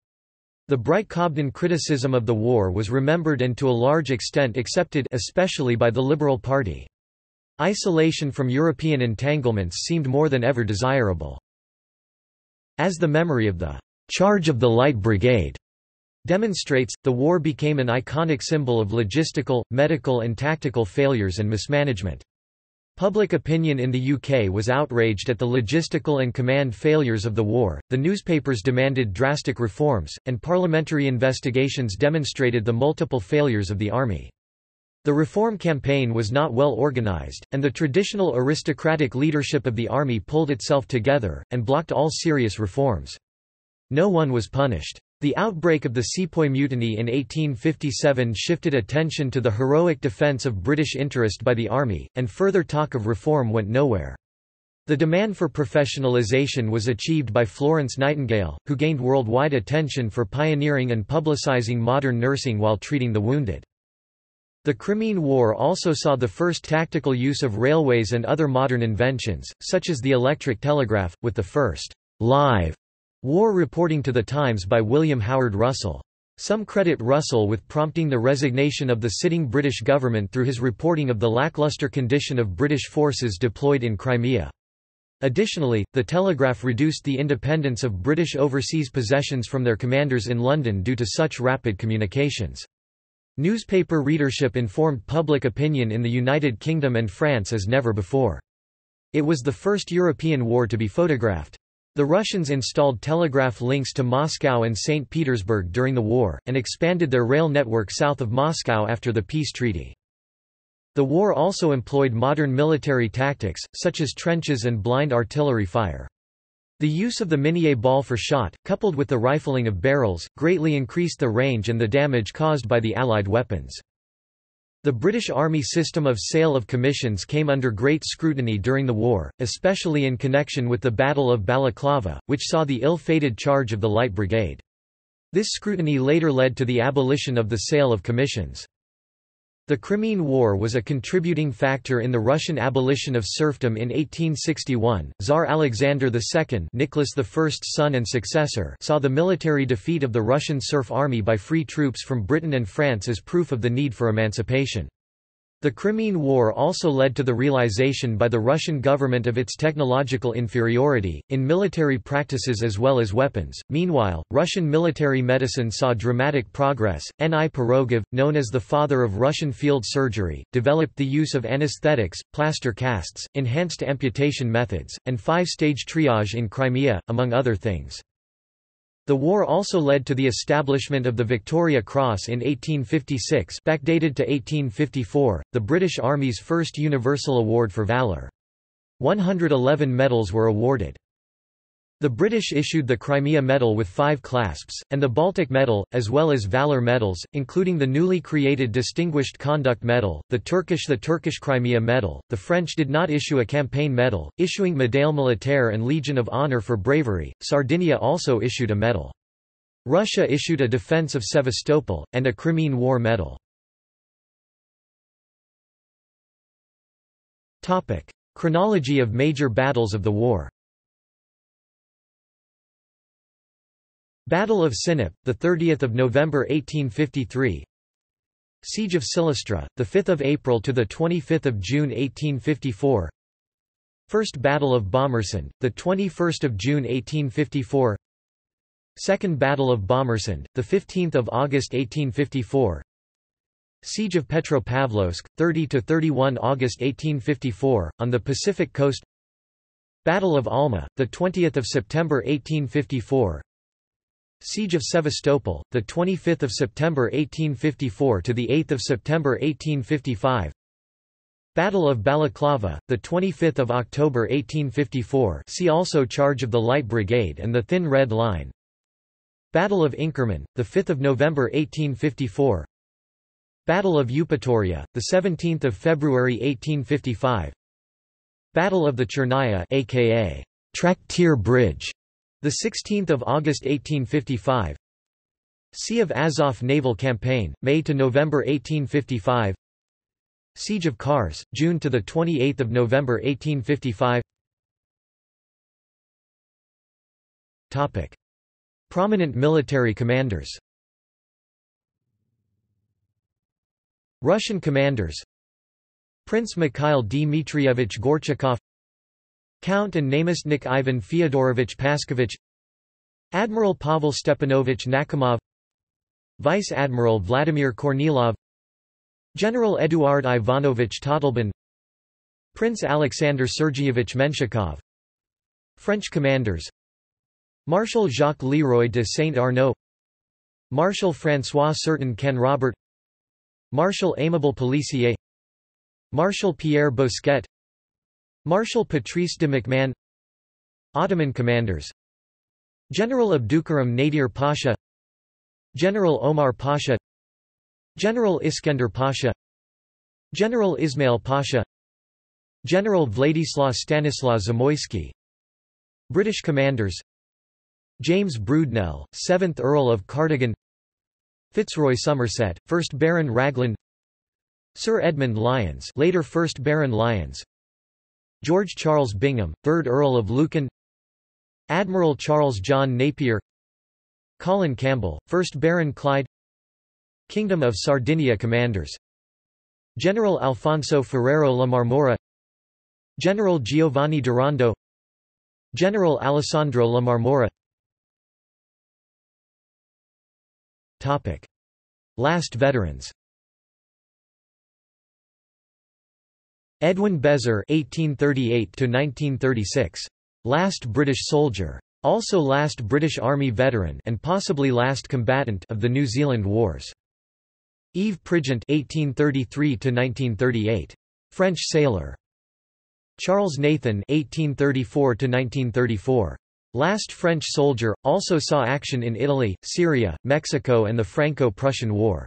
The Bright-Cobden criticism of the war was remembered and to a large extent accepted, especially by the Liberal Party. Isolation from European entanglements seemed more than ever desirable. As the memory of the "Charge of the Light Brigade" demonstrates, the war became an iconic symbol of logistical, medical and tactical failures and mismanagement. Public opinion in the U K was outraged at the logistical and command failures of the war, the newspapers demanded drastic reforms, and parliamentary investigations demonstrated the multiple failures of the army. The reform campaign was not well organised, and the traditional aristocratic leadership of the army pulled itself together, and blocked all serious reforms. No one was punished. The outbreak of the Sepoy Mutiny in eighteen fifty-seven shifted attention to the heroic defence of British interest by the army, and further talk of reform went nowhere. The demand for professionalisation was achieved by Florence Nightingale, who gained worldwide attention for pioneering and publicising modern nursing while treating the wounded. The Crimean War also saw the first tactical use of railways and other modern inventions, such as the electric telegraph, with the first live war reporting to the Times by William Howard Russell. Some credit Russell with prompting the resignation of the sitting British government through his reporting of the lacklustre condition of British forces deployed in Crimea. Additionally, the telegraph reduced the independence of British overseas possessions from their commanders in London due to such rapid communications. Newspaper readership informed public opinion in the United Kingdom and France as never before. It was the first European war to be photographed. The Russians installed telegraph links to Moscow and Saint Petersburg during the war, and expanded their rail network south of Moscow after the peace treaty. The war also employed modern military tactics, such as trenches and blind artillery fire. The use of the Minié ball for shot, coupled with the rifling of barrels, greatly increased the range and the damage caused by the Allied weapons. The British Army system of sale of commissions came under great scrutiny during the war, especially in connection with the Battle of Balaclava, which saw the ill-fated charge of the Light Brigade. This scrutiny later led to the abolition of the sale of commissions. The Crimean War was a contributing factor in the Russian abolition of serfdom in eighteen sixty-one. Tsar Alexander the Second, Nicholas the First's son and successor, saw the military defeat of the Russian serf army by free troops from Britain and France as proof of the need for emancipation. The Crimean War also led to the realization by the Russian government of its technological inferiority, in military practices as well as weapons. Meanwhile, Russian military medicine saw dramatic progress. N I Pirogov, known as the father of Russian field surgery, developed the use of anesthetics, plaster casts, enhanced amputation methods, and five-stage triage in Crimea, among other things. The war also led to the establishment of the Victoria Cross in eighteen fifty-six, backdated to eighteen fifty-four, the British Army's first universal award for valour. one hundred eleven medals were awarded. The British issued the Crimea Medal with five clasps, and the Baltic Medal, as well as Valour Medals, including the newly created Distinguished Conduct Medal, the Turkish the Turkish Crimea Medal. The French did not issue a campaign medal, issuing Médaille Militaire and Legion of Honour for bravery. Sardinia also issued a medal. Russia issued a Defense of Sevastopol, and a Crimean War Medal. Chronology of major battles of the war. Battle of Sinop, the thirtieth of November eighteen fifty-three. Siege of Silistra, the fifth of April to the twenty-fifth of June eighteen fifty-four. First Battle of Bomersund, the twenty-first of June eighteen fifty-four. Second Battle of Bomersund, the fifteenth of August eighteen fifty-four. Siege of Petropavlovsk, thirty to thirty-first August eighteen fifty-four, on the Pacific coast. Battle of Alma, the twentieth of September eighteen fifty-four. Siege of Sevastopol, the twenty-fifth of September eighteen fifty-four to the eighth of September eighteen fifty-five. Battle of Balaclava, the twenty-fifth of October eighteen fifty-four. See also Charge of the Light Brigade and the Thin Red Line. Battle of Inkerman, the fifth of November eighteen fifty-four. Battle of Eupatoria, the seventeenth of February eighteen fifty-five. Battle of the Chernaya, aka Traktir Bridge, the sixteenth of August eighteen fifty-five. Sea of Azov naval campaign, May to November eighteen fifty-five. Siege of Kars, June to the twenty-eighth of November eighteen fifty-five. Topic: Prominent military commanders. Russian commanders: Prince Mikhail Dmitrievich Gorchakov, Count and Namestnik Ivan Fyodorovich Paskovich, Admiral Pavel Stepanovich Nakhimov, Vice Admiral Vladimir Kornilov, General Eduard Ivanovich Totleben, Prince Alexander Sergeyevich Menshikov. French commanders: Marshal Jacques Leroy de Saint-Arnaud, Marshal François Certain Ken Robert, Marshal Aimable Policier, Marshal Pierre Bosquet, Marshal Patrice de McMahon. Ottoman commanders: General Abdoukarim Nadir Pasha, General Omar Pasha, General Iskender Pasha, General Ismail Pasha, General Vladislav Stanislav Zamoyski. British commanders: James Brudenell, seventh Earl of Cardigan, Fitzroy Somerset, first Baron Raglan, Sir Edmund Lyons, later first Baron Lyons, George Charles Bingham, third Earl of Lucan, Admiral Charles John Napier, Colin Campbell, first Baron Clyde. Kingdom of Sardinia commanders: General Alfonso Ferrero La Marmora, General Giovanni Durando, General Alessandro La Marmora. Topic: Last veterans. Edwin Bezer (eighteen thirty-eight to nineteen thirty-six), last British soldier, also last British Army veteran and possibly last combatant of the New Zealand Wars. Yves Prigent (eighteen thirty-three to nineteen thirty-eight), French sailor. Charles Nathan (eighteen thirty-four to nineteen thirty-four), last French soldier, also saw action in Italy, Syria, Mexico and the Franco-Prussian War.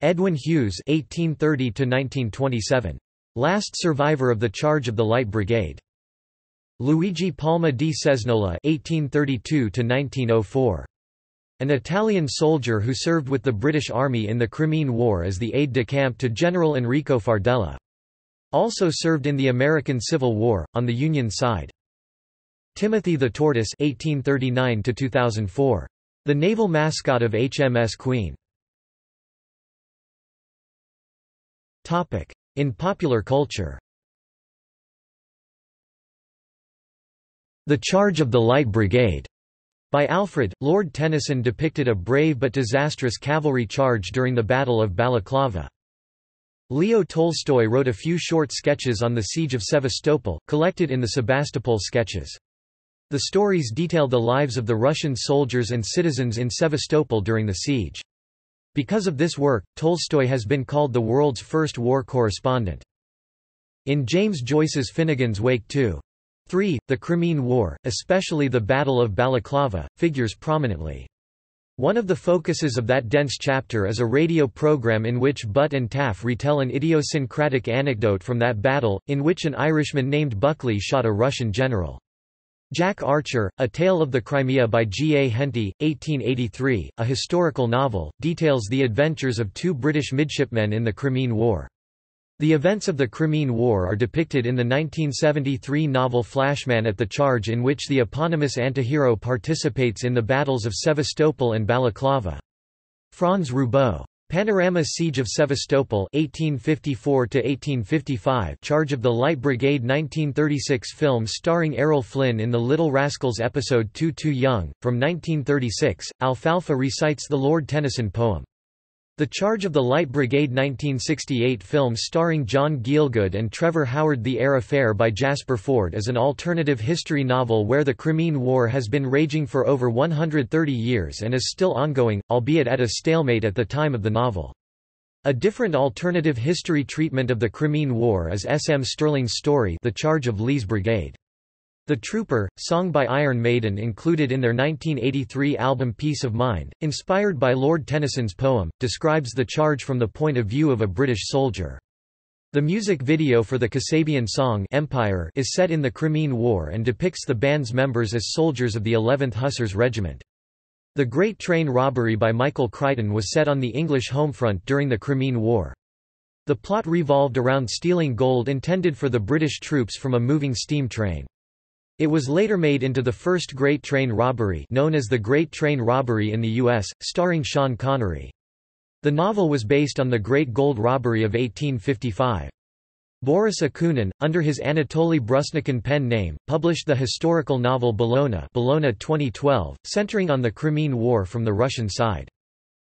Edwin Hughes (eighteen thirty to nineteen twenty-seven), last survivor of the charge of the Light Brigade. Luigi Palma di Cesnola (eighteen thirty-two to nineteen oh four), an Italian soldier who served with the British Army in the Crimean War as the aide-de-camp to General Enrico Fardella. Also served in the American Civil War, on the Union side. Timothy the Tortoise (eighteen thirty-nine to two thousand four), the naval mascot of H M S Queen. In popular culture: The Charge of the Light Brigade by Alfred, Lord Tennyson depicted a brave but disastrous cavalry charge during the Battle of Balaclava. Leo Tolstoy wrote a few short sketches on the siege of Sevastopol, collected in the Sevastopol sketches. The stories detail the lives of the Russian soldiers and citizens in Sevastopol during the siege. Because of this work, Tolstoy has been called the world's first war correspondent. In James Joyce's Finnegan's Wake two three, the Crimean War, especially the Battle of Balaclava, figures prominently. One of the focuses of that dense chapter is a radio program in which Butt and Taff retell an idiosyncratic anecdote from that battle, in which an Irishman named Buckley shot a Russian general. Jack Archer, A Tale of the Crimea by G. A. Henty, eighteen eighty-three, a historical novel, details the adventures of two British midshipmen in the Crimean War. The events of the Crimean War are depicted in the nineteen seventy-three novel Flashman at the Charge, in which the eponymous antihero participates in the battles of Sevastopol and Balaclava. Franz Roubaud. Panorama Siege of Sevastopol eighteen fifty-four to eighteen fifty-five, Charge of the Light Brigade nineteen thirty-six film starring Errol Flynn in the Little Rascals episode Too Too Young. From nineteen thirty-six, Alfalfa recites the Lord Tennyson poem. The Charge of the Light Brigade nineteen sixty-eight film starring John Gielgud and Trevor Howard. The Air Affair by Jasper Ford is an alternative history novel where the Crimean War has been raging for over one hundred thirty years and is still ongoing, albeit at a stalemate at the time of the novel. A different alternative history treatment of the Crimean War is S. M. Sterling's story The Charge of Lee's Brigade. The Trooper, song by Iron Maiden included in their nineteen eighty-three album Peace of Mind, inspired by Lord Tennyson's poem, describes the charge from the point of view of a British soldier. The music video for the Kasabian song Empire is set in the Crimean War and depicts the band's members as soldiers of the eleventh Hussars Regiment. The Great Train Robbery by Michael Crichton was set on the English home front during the Crimean War. The plot revolved around stealing gold intended for the British troops from a moving steam train. It was later made into the first Great Train Robbery, known as the Great Train Robbery in the U S, starring Sean Connery. The novel was based on the Great Gold Robbery of eighteen fifty-five. Boris Akunin, under his Anatoly Brusnikan pen name, published the historical novel Bologna, Bologna twenty twelve, centering on the Crimean War from the Russian side.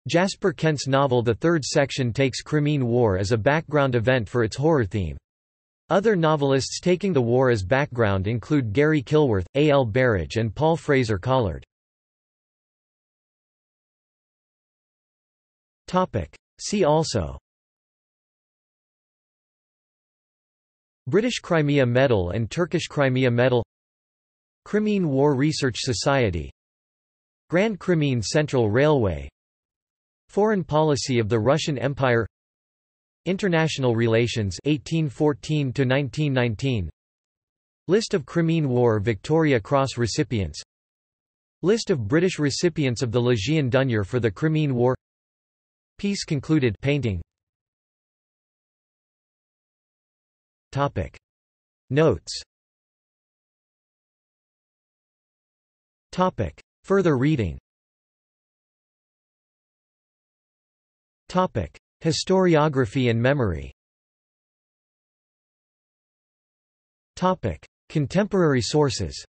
Jasper Kent's novel The Third Section takes Crimean War as a background event for its horror theme. Other novelists taking the war as background include Gary Kilworth, A. L. Barrage and Paul Fraser Collard. See also: British Crimea Medal and Turkish Crimea Medal, Crimean War Research Society, Grand Crimean Central Railway, Foreign Policy of the Russian Empire, International Relations eighteen fourteen to nineteen nineteen, List of Crimean War Victoria Cross recipients, List of British recipients of the Legion d'honneur for the Crimean War, Peace concluded painting. Topic. Notes. Topic. Further reading. Topic. Historiography and memory. Topic. Contemporary sources.